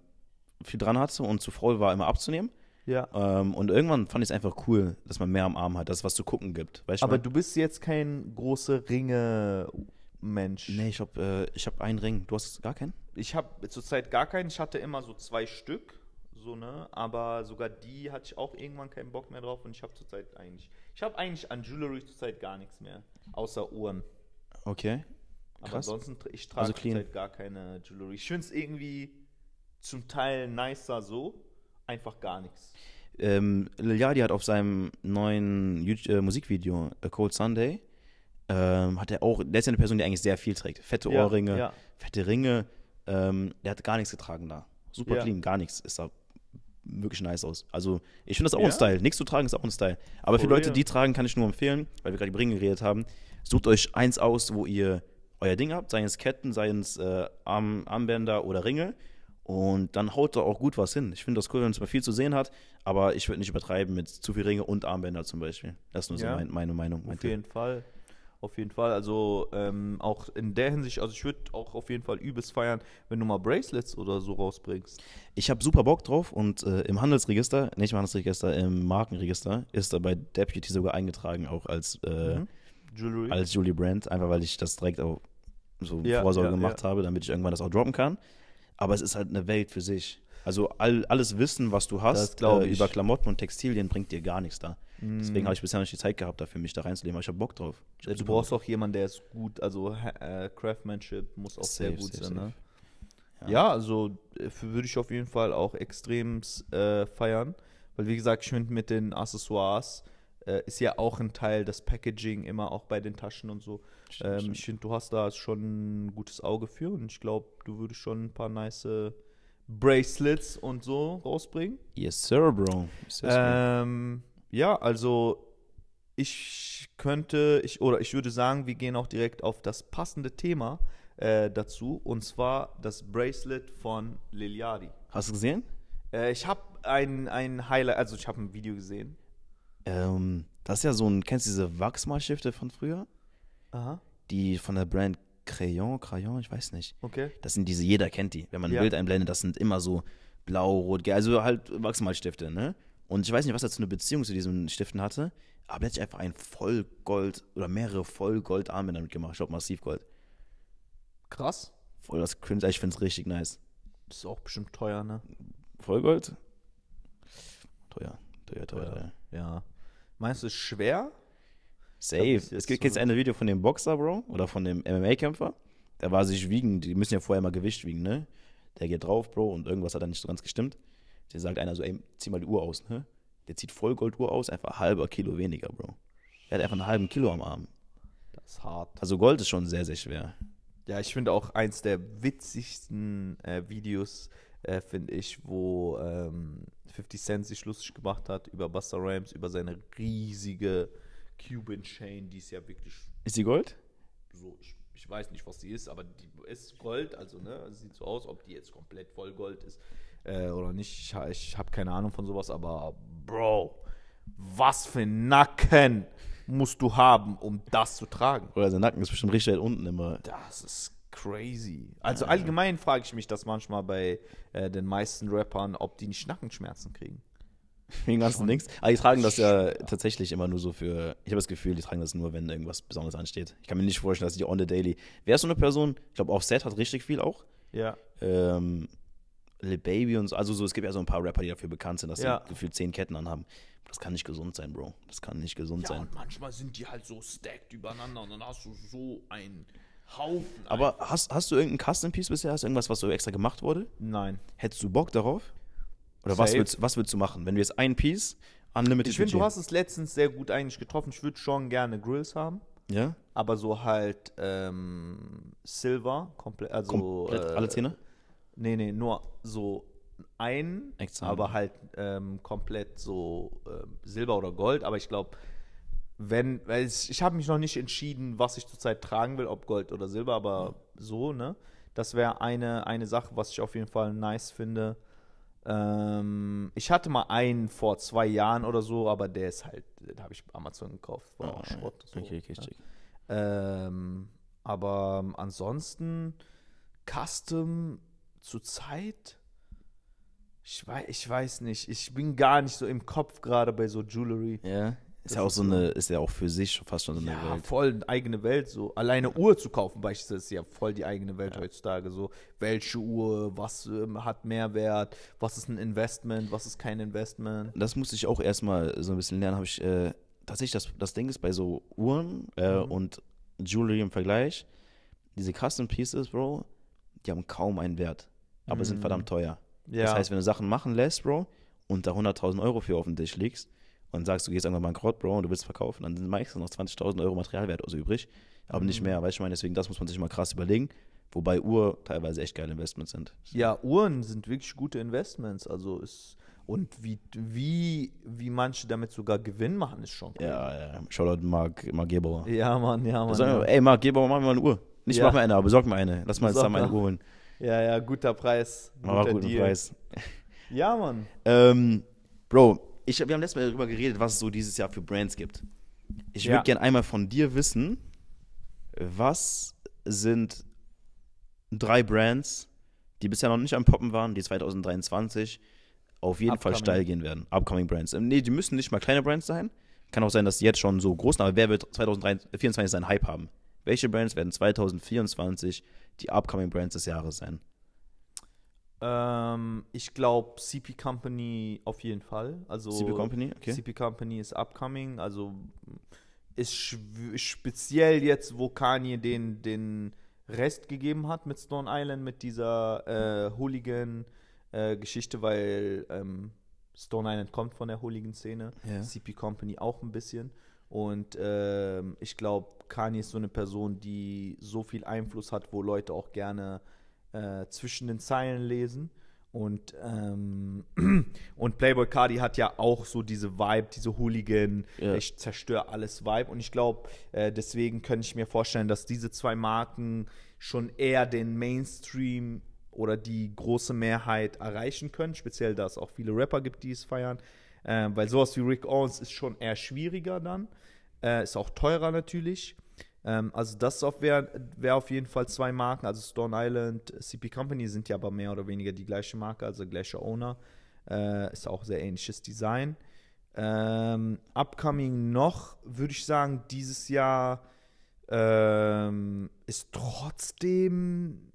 viel dran hatte und zu faul war, immer abzunehmen. Ja. Ähm, und irgendwann fand ich es einfach cool, dass man mehr am Arm hat, dass es was zu gucken gibt. Weißt Aber mal? Du bist jetzt kein großer Ringe-Mensch. Nee, ich habe äh, hab einen Ring. Du hast gar keinen? Ich habe zurzeit gar keinen. Ich hatte immer so zwei Stück. So, ne? Aber sogar die hatte ich auch irgendwann keinen Bock mehr drauf und ich habe zurzeit eigentlich, ich habe eigentlich an Jewelry zurzeit gar nichts mehr, außer Uhren. Okay, krass. Aber ansonsten, ich trage also zurzeit gar keine Jewelry. Ich finde es irgendwie zum Teil nicer so, einfach gar nichts. Ähm, Lil Yachty hat auf seinem neuen YouTube- äh, Musikvideo, A Cold Sunday, ähm, hat er auch, der ist ja eine Person, die eigentlich sehr viel trägt. Fette ja, Ohrringe, ja. fette Ringe, ähm, der hat gar nichts getragen da. Super ja. clean, gar nichts ist da. wirklich nice aus. Also ich finde das auch ja. ein Style. Nichts zu tragen ist auch ein Style. Aber oh, für Leute, ja. die tragen, kann ich nur empfehlen, weil wir gerade über Ringe geredet haben, sucht euch eins aus, wo ihr euer Ding habt, seien es Ketten, seien es äh, Arm, Armbänder oder Ringe. Und dann haut da auch gut was hin. Ich finde das cool, wenn es mal viel zu sehen hat, aber ich würde nicht übertreiben mit zu viel Ringe und Armbänder zum Beispiel. Das ist nur so ja. mein, meine Meinung. Mein auf Tipp. jeden Fall. Auf jeden Fall, also ähm, auch in der Hinsicht, also ich würde auch auf jeden Fall übelst feiern, wenn du mal Bracelets oder so rausbringst. Ich habe super Bock drauf und äh, im Handelsregister, nicht im Handelsregister, im Markenregister ist da bei Deputy sogar eingetragen, auch als, äh, mhm. Jewelry. als Jewelry Brand, einfach weil ich das direkt auch so ja, Vorsorge ja, gemacht ja. habe, damit ich irgendwann das auch droppen kann. Aber es ist halt eine Welt für sich. Also all, alles Wissen, was du hast äh, über Klamotten und Textilien, bringt dir gar nichts da. Mm. Deswegen habe ich bisher nicht die Zeit gehabt, da für mich da reinzulegen, weil ich habe Bock drauf. Ich du brauchst Bock. auch jemanden, der ist gut, also äh, Craftsmanship muss auch safe, sehr gut safe, sein. Safe. Ne? Ja. ja, also würde ich auf jeden Fall auch extrem äh, feiern, weil wie gesagt, ich finde mit den Accessoires äh, ist ja auch ein Teil, das Packaging immer auch bei den Taschen und so. Stimmt, ähm, stimmt. Ich finde, du hast da schon ein gutes Auge für und ich glaube, du würdest schon ein paar nice Bracelets und so rausbringen. Yes, sir, bro. Yes, sir. Ähm, ja, also ich könnte, ich oder ich würde sagen, wir gehen auch direkt auf das passende Thema äh, dazu, und zwar das Bracelet von Lil Yachty. Hast du gesehen? Äh, ich habe ein, ein Highlight, also ich habe ein Video gesehen. Ähm, das ist ja so ein, kennst du diese Wachsmalstifte von früher? Aha. Die von der Brand Crayon, Crayon, ich weiß nicht. Okay. Das sind diese, jeder kennt die. Wenn man ein ja. Bild einblendet, das sind immer so blau, rot, gelb, also halt Wachsmalstifte, ne? Und ich weiß nicht, was er zu einer Beziehung zu diesen Stiften hatte, aber er hat einfach ein Vollgold oder mehrere Vollgold-Armbänder damit gemacht. Ich glaube, Massivgold. Krass. Voll das cringe, ich finde es richtig nice. Das ist auch bestimmt teuer, ne? Vollgold? Teuer, teuer, teuer, teuer. Ja. Meinst du, es ist schwer? Safe. Es gibt jetzt so ein Video von dem Boxer, Bro, oder von dem M M A-Kämpfer. Der war sich wiegen, die müssen ja vorher mal Gewicht wiegen, ne? Der geht drauf, Bro, und irgendwas hat da nicht so ganz gestimmt. Der sagt einer so, ey, zieh mal die Uhr aus, ne? Der zieht Vollgolduhr aus, einfach halber Kilo weniger, Bro. Er hat einfach einen halben Kilo am Arm. Das ist hart. Also Gold ist schon sehr, sehr schwer. Ja, ich finde auch eins der witzigsten äh, Videos, äh, finde ich, wo ähm, fifty Cent sich lustig gemacht hat über Busta Rhymes, über seine riesige Cuban Chain, die ist ja wirklich... Ist die Gold? So, ich, ich weiß nicht, was die ist, aber die ist Gold, also, ne, sieht so aus, ob die jetzt komplett voll Gold ist äh, oder nicht, ich, ich habe keine Ahnung von sowas, aber, Bro, was für Nacken musst du haben, um das zu tragen? Oder der Nacken ist bestimmt richtig weit unten immer. Das ist crazy. Also, ja, allgemein frage ich mich das manchmal bei äh, den meisten Rappern, ob die nicht Nackenschmerzen kriegen. Wegen ganzen Dings. Aber die tragen das ja tatsächlich immer nur so für, ich habe das Gefühl, die tragen das nur, wenn irgendwas Besonderes ansteht. Ich kann mir nicht vorstellen, dass die on the daily. Wer ist so eine Person? Ich glaube, Offset hat richtig viel auch. Ja. Ähm, Lil Baby und so. Also so, es gibt ja so ein paar Rapper, die dafür bekannt sind, dass ja. sie gefühlt zehn Ketten anhaben. Das kann nicht gesund sein, Bro. Das kann nicht gesund ja, sein. Ja, und manchmal sind die halt so stacked übereinander und dann hast du so einen Haufen. Aber hast, hast du irgendein Custom-Piece bisher? Hast du irgendwas, was so extra gemacht wurde? Nein. Hättest du Bock darauf? Oder was willst, was willst du machen? Wenn wir jetzt ein Piece unlimited. Ich finde, du hast es letztens sehr gut eigentlich getroffen. Ich würde schon gerne Grills haben. Ja. Aber so halt ähm, Silver, komple- also, komplett. Also äh, alle Zähne? Nee, nee, nur so ein, Examen. aber halt ähm, komplett so äh, Silber oder Gold. Aber ich glaube, wenn, weil ich, ich habe mich noch nicht entschieden, was ich zurzeit tragen will, ob Gold oder Silber, aber mhm. so, ne? Das wäre eine, eine Sache, was ich auf jeden Fall nice finde. Ich hatte mal einen vor zwei Jahren oder so, aber der ist halt, den habe ich bei Amazon gekauft, war oh, auch Schrott. So, okay, okay, okay. Ja. Ähm, aber ansonsten Custom zur Zeit, ich weiß, ich weiß nicht, ich bin gar nicht so im Kopf gerade bei so Jewelry. Ja. Ist das ja auch so eine, ist ja auch für sich fast schon so eine ja, Welt. Ja, voll eine eigene Welt so. Alleine ja. Uhr zu kaufen, beispielsweise, ist ja voll die eigene Welt ja. heutzutage so. Welche Uhr, was ähm, hat Mehrwert, was ist ein Investment, was ist kein Investment. Das musste ich auch erstmal so ein bisschen lernen, habe ich äh, tatsächlich, das, das Ding ist bei so Uhren äh, mhm. und Jewelry im Vergleich, diese Custom Pieces, Bro, die haben kaum einen Wert, aber mhm. sind verdammt teuer. Ja. Das heißt, wenn du Sachen machen lässt, Bro, und da hunderttausend Euro für auf den Tisch liegst, und sagst, du gehst irgendwann bankrott, Bro, und du willst verkaufen, dann sind meistens noch zwanzigtausend Euro Materialwert also übrig, aber mhm. nicht mehr, weißt du, ich meine, deswegen, das muss man sich mal krass überlegen, wobei Uhren teilweise echt geile Investments sind. Ja, Uhren sind wirklich gute Investments, also ist Und wie, wie, wie manche damit sogar Gewinn machen, ist schon cool. Ja, ja. Shoutout Mark, Mark Gebauer. Ja, Mann, ja, Mann. Ja. Ey, Mark Gebauer, mach mir mal eine Uhr. Nicht ja. mach mir eine, aber besorg mir eine. Lass mal jetzt zusammen eine Uhr holen. Ja, ja, guter Preis. Guter Deal. Guten Preis. Ja, Mann. ähm, Bro, ich, wir haben letztes Mal darüber geredet, was es so dieses Jahr für Brands gibt. Ich würde ja. gerne einmal von dir wissen, was sind drei Brands, die bisher noch nicht am Poppen waren, die zwanzig dreiundzwanzig auf jeden Upcoming. Fall steil gehen werden. Upcoming Brands. Nee, die müssen nicht mal kleine Brands sein. Kann auch sein, dass die jetzt schon so groß sind, aber wer wird zwanzig vierundzwanzig seinen Hype haben? Welche Brands werden zwanzig vierundzwanzig die Upcoming Brands des Jahres sein? Ähm, ich glaube, C P Company auf jeden Fall. Also C P Company, okay. C P Company ist Upcoming, also ist speziell jetzt, wo Kanye den, den Rest gegeben hat mit Stone Island, mit dieser äh, Hooligan- Geschichte, weil ähm, Stone Island kommt von der Hooligan-Szene, ja. C P Company auch ein bisschen. Und ähm, ich glaube, Kanye ist so eine Person, die so viel Einfluss hat, wo Leute auch gerne äh, zwischen den Zeilen lesen. Und, ähm, und Playboi Carti hat ja auch so diese Vibe, diese Hooligan, ja. ich zerstöre alles Vibe. Und ich glaube, äh, deswegen könnte ich mir vorstellen, dass diese zwei Marken schon eher den Mainstream oder die große Mehrheit erreichen können, speziell da es auch viele Rapper gibt, die es feiern, äh, weil sowas wie Rick Owens ist schon eher schwieriger dann, äh, ist auch teurer natürlich, ähm, also das wäre wär auf jeden Fall zwei Marken, also Stone Island, C P Company sind ja aber mehr oder weniger die gleiche Marke, also gleicher Owner, äh, ist auch sehr ähnliches Design. Ähm, upcoming noch, würde ich sagen, dieses Jahr ähm, ist trotzdem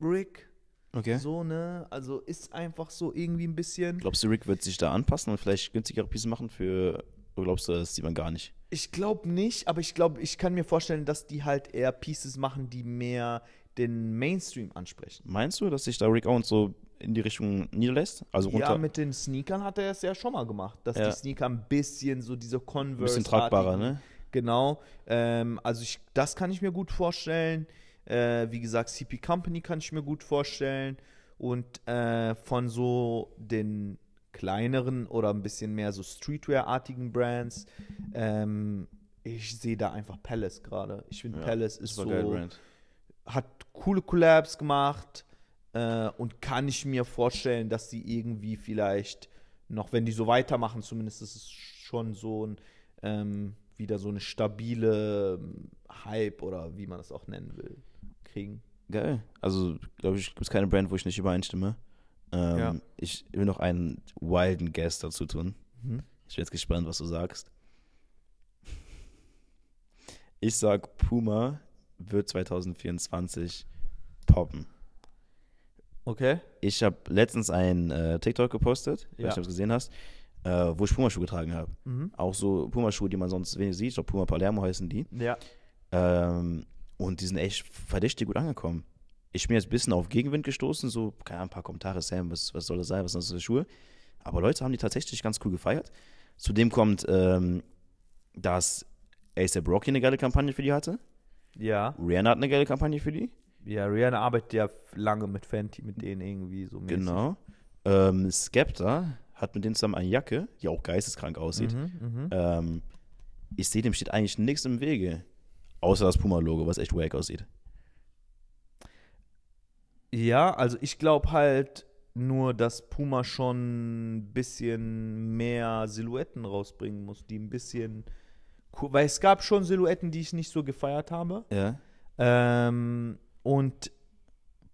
Rick. Okay. So, ne? Also ist einfach so irgendwie ein bisschen. Glaubst du, Rick wird sich da anpassen und vielleicht günstigere Pieces machen für, oder glaubst du, das sieht man gar nicht? Ich glaube nicht, aber ich glaube, ich kann mir vorstellen, dass die halt eher Pieces machen, die mehr den Mainstream ansprechen. Meinst du, dass sich da Rick Owens so in die Richtung niederlässt? Also runter? Ja, mit den Sneakern hat er es ja schon mal gemacht, dass ja. die Sneaker ein bisschen so diese Converse. Ein bisschen tragbarer, ne? Genau. Ähm, also ich, das kann ich mir gut vorstellen. Äh, wie gesagt, C P Company kann ich mir gut vorstellen. Und äh, von so den kleineren oder ein bisschen mehr so Streetwear-artigen Brands, ähm, ich sehe da einfach Palace gerade. Ich finde, ja, Palace ist so, Brand. Hat coole Collabs gemacht äh, und kann ich mir vorstellen, dass sie irgendwie vielleicht noch, wenn die so weitermachen, zumindest ist es schon so ein ähm, wieder so eine stabile Hype oder wie man das auch nennen will, kriegen. Geil. Also, glaube ich, gibt es keine Brand, wo ich nicht übereinstimme. Ähm, ja. Ich will noch einen wilden Guess dazu tun. Mhm. Ich bin jetzt gespannt, was du sagst. Ich sag, Puma wird zwanzig vierundzwanzig poppen. Okay. Ich habe letztens einen äh, TikTok gepostet, wenn ja. du es gesehen hast, äh, wo ich Puma-Schuhe getragen habe. Mhm. Auch so Puma-Schuhe, die man sonst wenig sieht. Ich glaube, Puma Palermo heißen die. Ja. Ähm, und die sind echt verdächtig gut angekommen. Ich bin jetzt ein bisschen auf Gegenwind gestoßen, so, keine Ahnung, ein paar Kommentare, Sam, was, was soll das sein, was sind das für Schuhe? Aber Leute haben die tatsächlich ganz cool gefeiert. Zudem kommt, ähm, dass A$AP Rocky eine geile Kampagne für die hatte. Ja. Rihanna hat eine geile Kampagne für die. Ja, Rihanna arbeitet ja lange mit Fenty, mit denen irgendwie so mäßig. Genau. Ähm, Skepta hat mit denen zusammen eine Jacke, die auch geisteskrank aussieht. Mhm, mh. ähm, ich sehe, dem steht eigentlich nichts im Wege. Außer das Puma-Logo, was echt wack aussieht. Ja, also ich glaube halt nur, dass Puma schon ein bisschen mehr Silhouetten rausbringen muss, die ein bisschen cool, weil es gab schon Silhouetten, die ich nicht so gefeiert habe. Ja. Ähm, und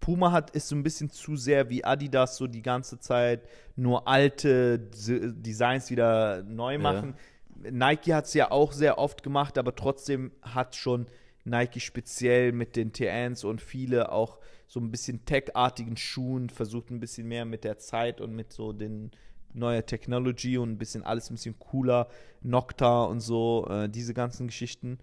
Puma hat ist so ein bisschen zu sehr wie Adidas, so die ganze Zeit nur alte Designs wieder neu machen. Ja. Nike hat es ja auch sehr oft gemacht, aber trotzdem hat schon Nike speziell mit den T eins und viele auch so ein bisschen tech-artigen Schuhen versucht, ein bisschen mehr mit der Zeit und mit so den neuen Technology und ein bisschen alles ein bisschen cooler, Nocta und so, äh, diese ganzen Geschichten.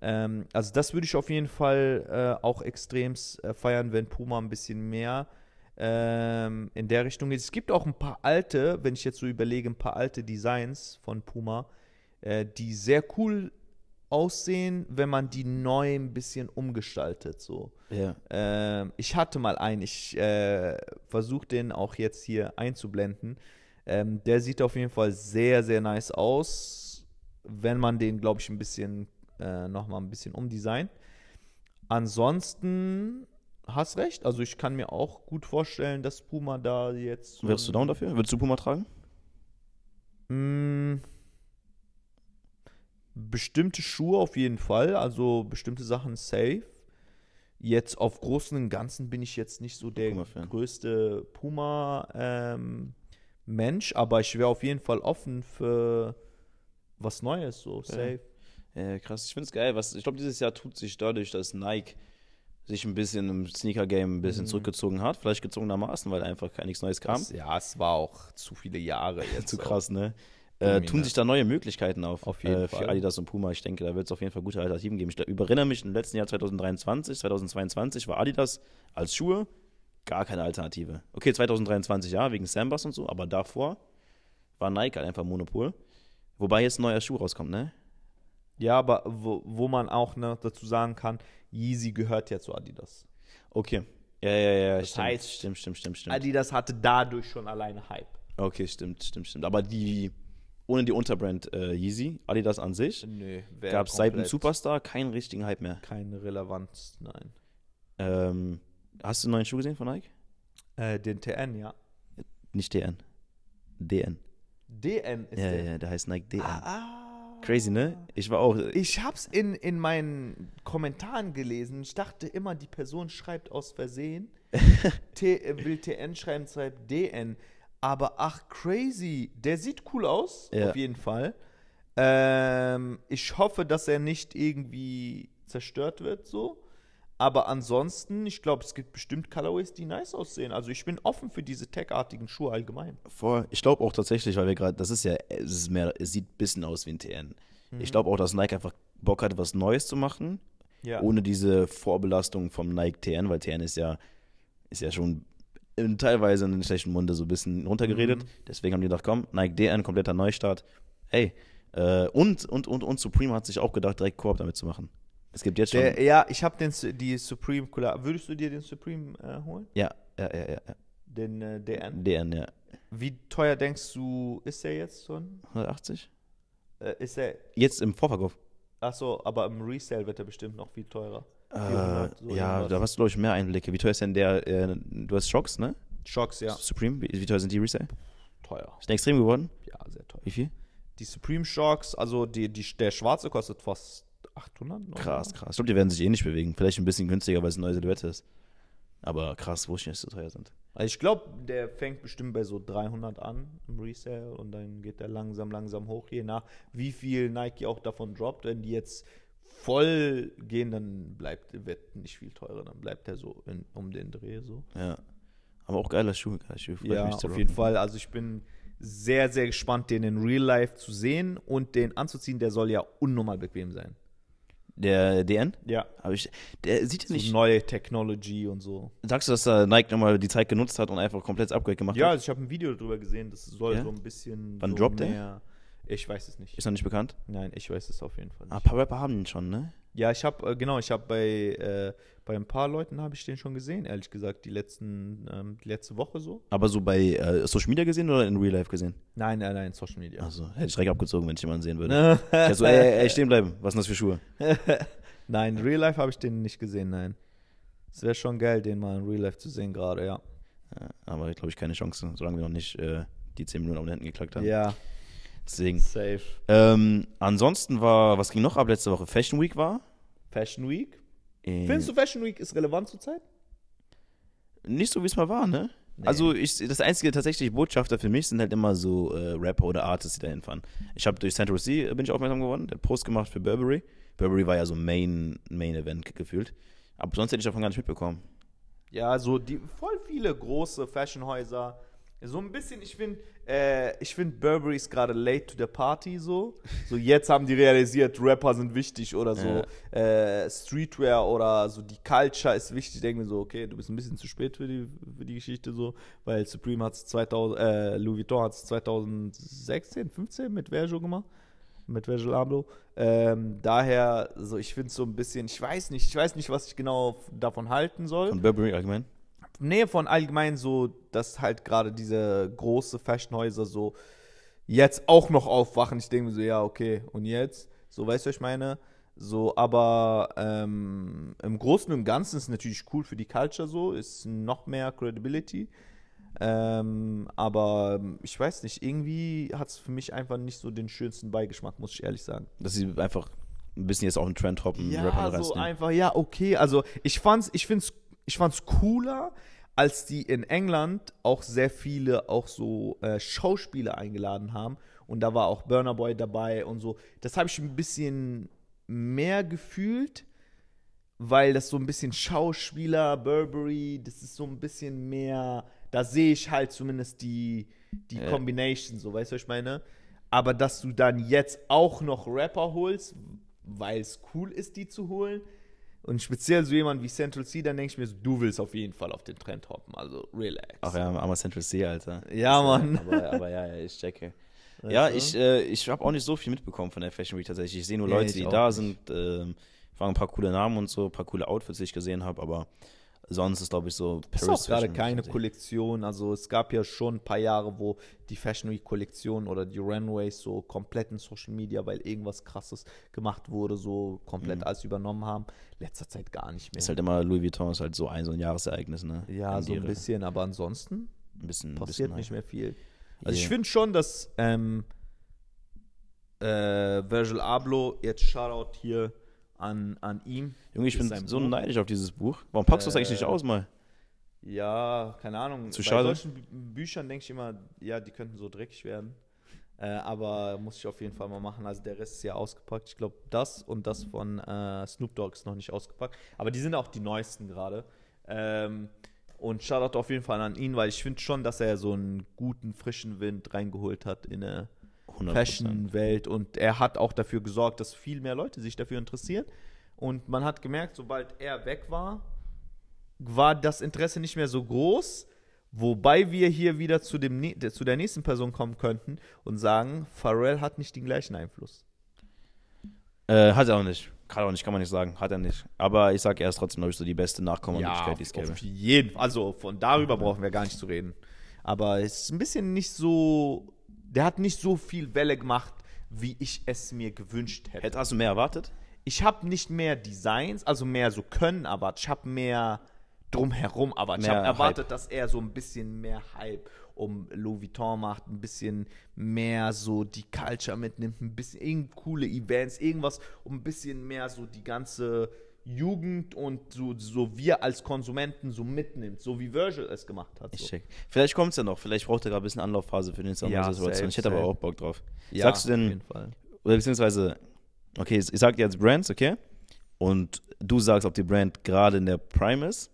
Ähm, also das würde ich auf jeden Fall äh, auch extrem äh, feiern, wenn Puma ein bisschen mehr ähm, in der Richtung geht. Es gibt auch ein paar alte, wenn ich jetzt so überlege, ein paar alte Designs von Puma, die sehr cool aussehen, wenn man die neu ein bisschen umgestaltet. So. Yeah. Ähm, ich hatte mal einen, ich äh, versuche den auch jetzt hier einzublenden. Ähm, der sieht auf jeden Fall sehr, sehr nice aus, wenn man den, glaube ich, ein bisschen, äh, nochmal ein bisschen umdesignt. Ansonsten, hast recht, also ich kann mir auch gut vorstellen, dass Puma da jetzt... So, wärst du down dafür? Würdest du Puma tragen? Mh, bestimmte Schuhe auf jeden Fall, also bestimmte Sachen safe. Jetzt auf Großen und Ganzen bin ich jetzt nicht so der Puma-Fan. Größte Puma-Mensch, ähm, aber ich wäre auf jeden Fall offen für was Neues, so safe. Ja. Ja, krass, ich finde es geil. Was, ich glaube, dieses Jahr tut sich dadurch, dass Nike sich ein bisschen im Sneaker-Game ein bisschen mhm. zurückgezogen hat, vielleicht gezogenermaßen, weil einfach nichts Neues kam. Das, ja, es war auch zu viele Jahre jetzt. Zu krass, ne? Äh, tun sich da neue Möglichkeiten auf, auf jeden äh, für Fall. Adidas und Puma. Ich denke, da wird es auf jeden Fall gute Alternativen geben. Ich erinnere mich, im letzten Jahr zwanzig dreiundzwanzig war Adidas als Schuhe gar keine Alternative. Okay, zwanzig dreiundzwanzig ja, wegen Sambas und so, aber davor war Nike halt einfach Monopol. Wobei jetzt ein neuer Schuh rauskommt, ne? Ja, aber wo, wo man auch ne, dazu sagen kann, Yeezy gehört ja zu Adidas. Okay. Ja, ja, ja. Das stimmt, heißt, stimmt, stimmt, stimmt, stimmt. Adidas hatte dadurch schon alleine Hype. Okay, stimmt, stimmt, stimmt. Aber die... Ohne die Unterbrand äh, Yeezy, Adidas an sich, gab es seit dem Superstar keinen richtigen Hype mehr. Keine Relevanz, nein. Ähm, hast du einen neuen Schuh gesehen von Nike? Äh, den T N, ja. Nicht T N. D N. D N ist ja, der? Ja, der heißt Nike D N. Ah, crazy, ne? Ich war auch... Ich hab's in, in meinen Kommentaren gelesen. Ich dachte immer, die Person schreibt aus Versehen. T, will T N schreiben, schreibt D N. Aber ach, crazy. Der sieht cool aus, ja. Auf jeden Fall. Ähm, ich hoffe, dass er nicht irgendwie zerstört wird, so. Aber ansonsten, ich glaube, es gibt bestimmt Colorways, die nice aussehen. Also ich bin offen für diese tech-artigen Schuhe allgemein. Voll. Ich glaube auch tatsächlich, weil wir gerade, das ist ja, es, ist mehr, es sieht ein bisschen aus wie ein T N. Mhm. Ich glaube auch, dass Nike einfach Bock hatte, was Neues zu machen, ja. Ohne diese Vorbelastung vom Nike T N, weil T N ist ja, ist ja schon... teilweise in den schlechten Munde so ein bisschen runtergeredet. Mhm. Deswegen haben die gedacht, komm, Nike D N, kompletter Neustart. Ey, äh, und, und, und, und Supreme hat sich auch gedacht, direkt Koop damit zu machen. Es gibt jetzt schon... Der, ja, ich habe den die Supreme... Würdest du dir den Supreme äh, holen? Ja, ja, ja, ja. Den äh, D N? D N, ja. Wie teuer denkst du, ist der jetzt schon? hundertachtzig? Äh, ist der... Jetzt im Vorverkauf. Ach so, aber im Resale wird er bestimmt noch viel teurer. Äh, so ja, da hast du, glaube ich, mehr Einblicke. Wie teuer ist denn der, äh, du hast Shocks, ne? Shocks, ja. Supreme, wie, wie teuer sind die Resale? Teuer. Ist der extrem geworden? Ja, sehr teuer. Wie viel? Die Supreme Shocks, also die, die, der schwarze kostet fast achthundert. Krass, krass. Ich glaube, die werden sich eh nicht bewegen. Vielleicht ein bisschen günstiger, weil es eine neue Silhouette ist. Aber krass, wo ich nicht so teuer sind. Also ich glaube, der fängt bestimmt bei so dreihundert an im Resale und dann geht der langsam, langsam hoch, je nach wie viel Nike auch davon droppt. Wenn die jetzt voll gehen, dann bleibt, wird nicht viel teurer, dann bleibt er so in, um den Dreh so. Ja, aber auch geiler Schuh. Geiler Schuh ja, auf rocken. Jeden Fall. Also ich bin sehr, sehr gespannt, den in Real Life zu sehen und den anzuziehen. Der soll ja unnormal bequem sein. Der D N? Ja. Aber ich, der sieht ja so nicht... neue Technology und so. Sagst du, dass da Nike nochmal die Zeit genutzt hat und einfach komplett Upgrade gemacht ja, hat? Ja, also ich habe ein Video darüber gesehen, das soll ja? so ein bisschen... Wann so droppt der? Ich weiß es nicht. Ist noch nicht bekannt? Nein, ich weiß es auf jeden Fall nicht. Ah, ein paar Rapper haben den schon, ne? Ja, ich habe, genau, ich habe bei, äh, bei ein paar Leuten habe ich den schon gesehen, ehrlich gesagt, die letzten, ähm, die letzte Woche so. Aber so bei äh, Social Media gesehen oder in Real Life gesehen? Nein, nein, nein, Social Media. Achso, hätte ich direkt abgezogen, wenn ich jemanden sehen würde. Ich hätte so, ey, ey, stehen bleiben, was sind das für Schuhe? Nein, in Real Life habe ich den nicht gesehen, nein. Es wäre schon geil, den mal in Real Life zu sehen gerade, ja. ja. Aber ich glaube, ich keine Chance, solange wir noch nicht äh, die zehn Millionen Abonnenten geklackt haben. Ja. Deswegen. Safe. Ähm, ansonsten war, was ging noch ab letzte Woche? Fashion Week war? Fashion Week? Äh. Findest du, Fashion Week ist relevant zurzeit? Nicht so, wie es mal war, ne? Nee. Also ich, das einzige tatsächliche Botschafter für mich sind halt immer so äh, Rapper oder Artists, die da hinfahren. Ich habe durch Central Cee bin ich aufmerksam geworden, der Post gemacht für Burberry. Burberry war ja so Main, Main Event gefühlt. Aber sonst hätte ich davon gar nicht mitbekommen. Ja, so die voll viele große Fashionhäuser. So ein bisschen, ich finde, äh, ich find Burberry ist gerade late to the party so. So jetzt haben die realisiert, Rapper sind wichtig oder so. Ja. Äh, Streetwear oder so, die Culture ist wichtig. Ich denke mir so, okay, du bist ein bisschen zu spät für die, für die Geschichte so, weil Supreme hat es, äh, Louis Vuitton hat es zwanzig sechzehn, fünfzehn mit Virgil gemacht. Mit Virgil Abloh. Ähm, daher, so ich finde es so ein bisschen, ich weiß nicht, ich weiß nicht, was ich genau davon halten soll. Von Burberry allgemein? nee, von allgemein so, dass halt gerade diese große Fashionhäuser so jetzt auch noch aufwachen. Ich denke mir so, ja, okay, und jetzt? So, weißt du, was ich meine? So, aber ähm, im Großen und Ganzen ist natürlich cool für die Culture so, ist noch mehr Credibility. Ähm, aber ich weiß nicht, irgendwie hat es für mich einfach nicht so den schönsten Beigeschmack, muss ich ehrlich sagen. Dass sie einfach ein bisschen jetzt auch einen Trend hoppen. Ja, so einfach, ja, okay. Also ich fand's, ich find's, ich fand's cooler, als die in England auch sehr viele auch so äh, Schauspieler eingeladen haben. Und da war auch Burna Boy dabei und so. Das habe ich ein bisschen mehr gefühlt, weil das so ein bisschen Schauspieler, Burberry, das ist so ein bisschen mehr. Da sehe ich halt zumindest die, die äh. Combination, so, weißt du, was ich meine? Aber dass du dann jetzt auch noch Rapper holst, weil es cool ist, die zu holen, und speziell so jemand wie Central Cee, dann denke ich mir so, du willst auf jeden Fall auf den Trend hoppen, also relax. Ach ja, aber Central Cee, Alter. Ja, Mann. Aber, aber ja, ich checke. Weißt ja, du? ich, äh, ich habe auch nicht so viel mitbekommen von der Fashion Week tatsächlich. Ich sehe nur Leute, ja, die da nicht. sind, äh, waren ein paar coole Namen und so, ein paar coole Outfits, die ich gesehen habe, aber sonst ist, glaube ich, so Paris. Es ist auch gerade keine Kollektion. Also es gab ja schon ein paar Jahre, wo die Fashion Week-Kollektion oder die Runways so komplett in Social Media, weil irgendwas Krasses gemacht wurde, so komplett mhm. alles übernommen haben. Letzter Zeit gar nicht mehr. Ist halt immer, Louis Vuitton ist halt so ein, so ein Jahresereignis, ne? Ja, in so ein bisschen, aber ansonsten ein bisschen, passiert ein bisschen nicht mehr viel. Also yeah. ich finde schon, dass ähm, äh, Virgil Abloh, jetzt Shoutout hier, An, an ihm. Junge, ich bin so Buch. neidisch auf dieses Buch. Warum packst du das äh, eigentlich nicht aus mal? Ja, keine Ahnung. Zu schade. Bei solchen Büchern denke ich immer, ja, die könnten so dreckig werden. Äh, aber muss ich auf jeden Fall mal machen. Also der Rest ist ja ausgepackt. Ich glaube, das und das von äh, Snoop Dogg ist noch nicht ausgepackt. Aber die sind auch die neuesten gerade. Ähm, und Shoutout auf jeden Fall an ihn, weil ich finde schon, dass er so einen guten, frischen Wind reingeholt hat in eine Fashion-Welt, und er hat auch dafür gesorgt, dass viel mehr Leute sich dafür interessieren, und man hat gemerkt, sobald er weg war, war das Interesse nicht mehr so groß, wobei wir hier wieder zu, dem, zu der nächsten Person kommen könnten und sagen, Pharrell hat nicht den gleichen Einfluss. Äh, hat er auch nicht. Kann auch nicht, kann man nicht sagen. Hat er nicht. Aber ich sage, er ist trotzdem, glaube ich, so die beste Nachkommenschaft, ja, die es gäbe. Auf jeden Fall. Also von darüber ja. brauchen wir gar nicht zu reden. Aber es ist ein bisschen nicht so. Der hat nicht so viel Welle gemacht, wie ich es mir gewünscht hätte. Hättest du mehr erwartet? Ich habe nicht mehr Designs, also mehr so Können erwartet. Ich habe mehr drumherum erwartet. Mehr ich habe erwartet, Hype. dass er so ein bisschen mehr Hype um Louis Vuitton macht, ein bisschen mehr so die Culture mitnimmt, ein bisschen irgend coole Events, irgendwas, um ein bisschen mehr so die ganze Jugend und so, so wir als Konsumenten so mitnimmt, so wie Virgil es gemacht hat. So. Ich check. Vielleicht kommt es ja noch, vielleicht braucht er gerade ein bisschen Anlaufphase für den Sommersituation. Ja, ich hätte aber auch Bock drauf. Ja, sagst du denn, auf jeden Fall. Oder beziehungsweise, okay, ich sag dir jetzt Brands, okay? Und du sagst, ob die Brand gerade in der Prime ist,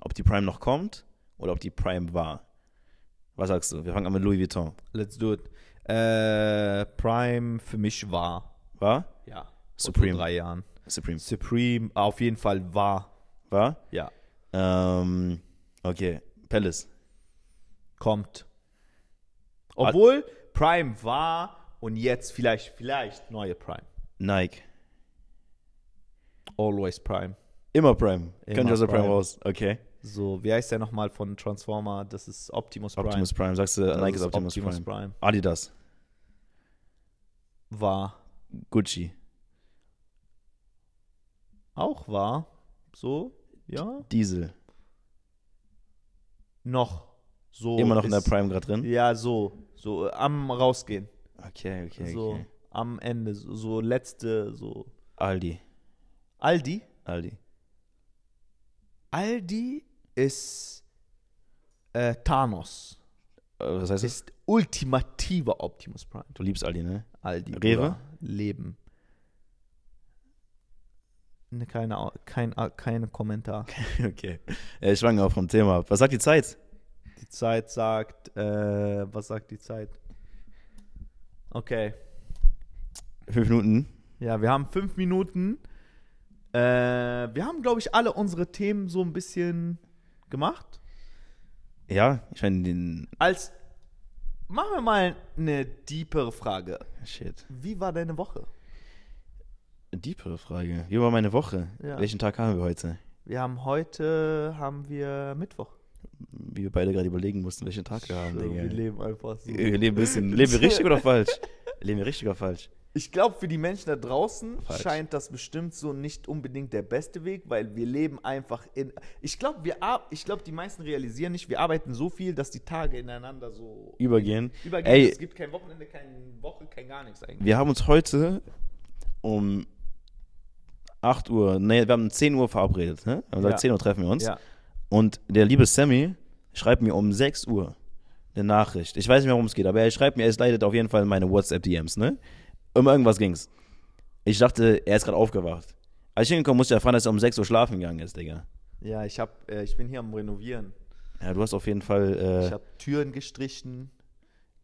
ob die Prime noch kommt oder ob die Prime war. Was sagst du? Wir fangen an mit Louis Vuitton. Let's do it. Äh, Prime für mich war. War? Ja. Supreme. Vor drei Jahren. Supreme. Supreme auf jeden Fall war. War? Ja. Ähm, okay. Palace. Kommt. Obwohl Ad- Prime war und jetzt vielleicht, vielleicht neue Prime. Nike. Always Prime. Immer Prime. Könnte also Prime raus. Okay. So, wie heißt der nochmal von Transformer? Das ist Optimus Prime. Optimus Prime. Sagst du, Nike ist Optimus, Optimus Prime. Prime. Adidas. War. Gucci. Auch war. So, ja. Diesel. Noch. So. Immer noch in der Prime gerade drin? Ja, so. So am Rausgehen. Okay, okay, so, okay. Am Ende. So, so letzte, so. Aldi. Aldi? Aldi. Aldi ist äh, Thanos. Äh, was heißt das? Ist ultimativer Optimus Prime. Du liebst Aldi, ne? Aldi. Rewe? Leben. Ne, keine, kein, keine Kommentar. Okay. Ich schwanke auch vom Thema ab. Was sagt die Zeit? Die Zeit sagt, äh, was sagt die Zeit? Okay. Fünf Minuten? Ja, wir haben fünf Minuten. Äh, wir haben, glaube ich, alle unsere Themen so ein bisschen gemacht. Ja, ich meine, den. Als. Machen wir mal eine deepere Frage. Shit. Wie war deine Woche? Diepere Frage. Wie war meine Woche? Ja. Welchen Tag haben wir heute? Wir haben heute, haben wir Mittwoch. wie wir beide gerade überlegen mussten, welchen Tag wir haben. Digga. Wir leben einfach so. Wir leben ein bisschen. Leben wir richtig oder falsch? Leben wir richtig oder falsch? Ich glaube, für die Menschen da draußen falsch. Scheint das bestimmt so nicht unbedingt der beste Weg, weil wir leben einfach in... Ich glaube, wir, ich glaube, die meisten realisieren nicht, wir arbeiten so viel, dass die Tage ineinander so... Übergehen. Übergehen. Ey, es gibt kein Wochenende, keine Woche, kein gar nichts eigentlich. Wir haben uns heute um acht Uhr, nee, wir haben um zehn Uhr verabredet, ne? Wir haben gesagt, zehn Uhr treffen wir uns. Ja. Und der liebe Sammy schreibt mir um sechs Uhr eine Nachricht. Ich weiß nicht mehr, worum es geht, aber er schreibt mir, er slidet auf jeden Fall in meine WhatsApp-D Ms, ne? Um irgendwas ging's. Ich dachte, er ist gerade aufgewacht. Als ich hingekommen musste ich erfahren, dass er um sechs Uhr schlafen gegangen ist, Digga. Ja, ich hab, äh, ich bin hier am Renovieren. Ja, du hast auf jeden Fall... Äh, ich habe Türen gestrichen.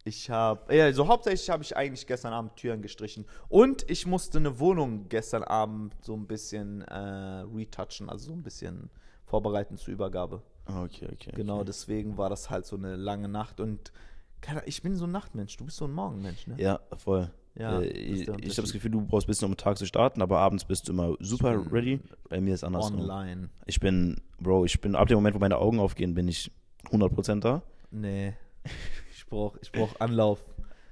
Ich habe... Ja, so also hauptsächlich habe ich eigentlich gestern Abend Türen gestrichen. Und ich musste eine Wohnung gestern Abend so ein bisschen äh, retouchen, also so ein bisschen vorbereiten zur Übergabe. Okay, okay. Genau, okay. Deswegen war das halt so eine lange Nacht. Und ich bin so ein Nachtmensch, du bist so ein Morgenmensch, ne? Ja, voll. Ja, äh, ich habe das Gefühl, du brauchst ein bisschen, um den Tag zu starten, aber abends bist du immer super ready. Bei mir ist andersrum. Online. Ich bin, Bro, ich bin ab dem Moment, wo meine Augen aufgehen, bin ich hundert Prozent da. Nee, ich brauch, ich brauch Anlauf.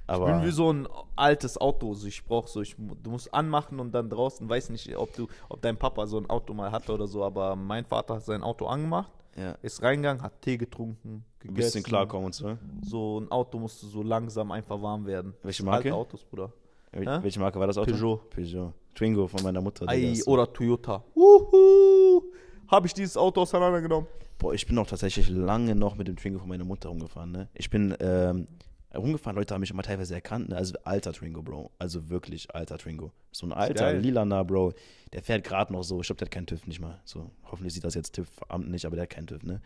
Aber ich bin wie so ein altes Auto, so ich brauch so, ich, du musst anmachen und dann draußen, weiß nicht, ob du, ob dein Papa so ein Auto mal hatte oder so, aber mein Vater hat sein Auto angemacht. Ja. Ist reingegangen, hat Tee getrunken, gegessen. Ein bisschen klarkommen und so. So ein Auto musste so langsam einfach warm werden. Welche Marke? Alte Autos, Bruder. Wel- ja? Welche Marke war das Auto? Peugeot. Peugeot. Twingo von meiner Mutter. Ei, oder Toyota. Wuhu! Habe ich dieses Auto auseinandergenommen? Boah, ich bin auch tatsächlich lange noch mit dem Twingo von meiner Mutter rumgefahren, ne? Ich bin ähm, rumgefahren, Leute haben mich immer teilweise erkannt, ne? Also alter Twingo, Bro. Also wirklich alter Twingo. So ein alter lilaner, Bro. Der fährt gerade noch so. Ich glaube, der hat keinen TÜV nicht mal. So, hoffentlich sieht das jetzt TÜV-Amt nicht, aber der hat keinen TÜV, ne?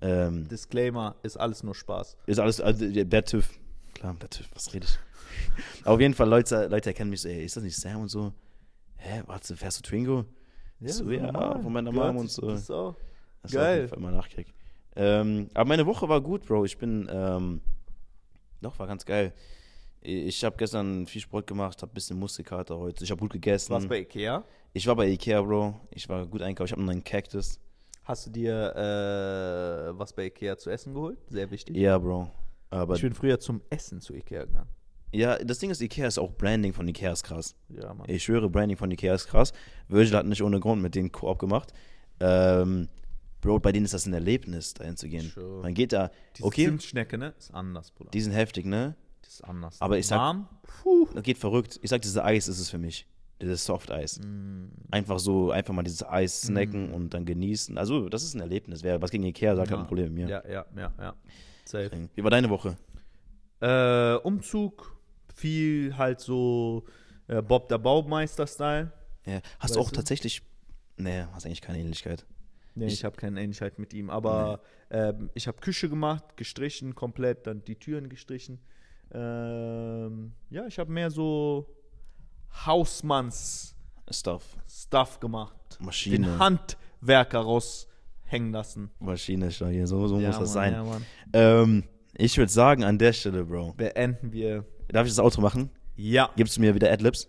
Ähm, Disclaimer, ist alles nur Spaß. Ist alles, also der TÜV. Klar, der TÜV, was rede ich? Auf jeden Fall, Leute, Leute erkennen mich so, ey, ist das nicht Sam und so? Hä, warte, fährst du Twingo? Ja, so, ja, von meiner Mom und so. Das ist auch das geil. Auf jeden Fall mal Nachkrieg. Ähm, aber meine Woche war gut, Bro. Ich bin, ähm, doch, war ganz geil. Ich habe gestern viel Sport gemacht, habe ein bisschen Muskelkater heute. Ich habe gut gegessen. Warst du bei Ikea? Ich war bei Ikea, Bro. Ich war gut einkaufen. Ich habe einen neuen Cactus. Hast du dir äh, was bei Ikea zu essen geholt? Sehr wichtig. Ja, Bro. Aber ich bin früher zum Essen zu Ikea gegangen. Ja, das Ding ist, Ikea ist auch Branding von Ikea ist krass. Ja, Mann. Ich schwöre, Branding von Ikea ist krass. Virgil hat nicht ohne Grund mit denen Koop gemacht. Ähm, Bro, bei denen ist das ein Erlebnis, da hinzugehen. Sure. Man geht da, diese okay. Diese Zimtschnecke, ne? Ist anders, Bruder. Die sind heftig, ne? Das ist anders. Aber ich sag, warm? Puh, das geht verrückt. Ich sag, dieses Eis ist es für mich. Dieses Soft-Eis. Mm. Einfach so, einfach mal dieses Eis snacken mm. und dann genießen. Also, das ist ein Erlebnis. Wer was gegen Ikea sagt, ja. hat ein Problem mit mir. Ja, ja, ja, ja. Safe. Wie war deine Woche? Äh, Umzug, viel halt so äh, Bob der Baumeister-Style. Ja. Hast du auch tatsächlich, nee, hast eigentlich keine Ähnlichkeit. Nee, ich, ich habe keine Ähnlichkeit mit ihm, aber nee. ähm, ich habe Küche gemacht, gestrichen komplett, dann die Türen gestrichen. Ähm, ja, ich habe mehr so Hausmanns Stuff. Stuff gemacht. Maschine. Den Handwerker raushängen lassen. Maschine, so, so ja, muss das Mann, sein. Ja, Mann. Ähm, ich würde sagen, an der Stelle, Bro. Beenden wir. Darf ich das Outro machen? Ja. Gibst du mir wieder Adlibs?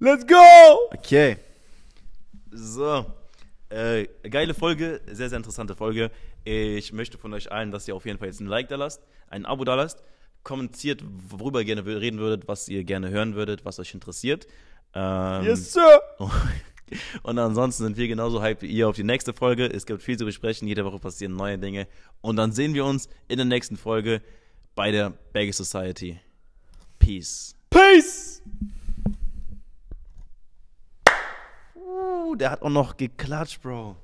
Let's go! Okay. So. Äh, geile Folge, sehr, sehr interessante Folge. Ich möchte von euch allen, dass ihr auf jeden Fall jetzt ein Like da lasst, ein Abo da lasst. Kommentiert, worüber ihr gerne reden würdet, was ihr gerne hören würdet, was euch interessiert. Ähm, yes, sir! Und ansonsten sind wir genauso hyped wie ihr auf die nächste Folge. Es gibt viel zu besprechen, jede Woche passieren neue Dinge. Und dann sehen wir uns in der nächsten Folge bei der Baggy Society. Peace. Peace! Uh, der hat auch noch geklatscht, Bro.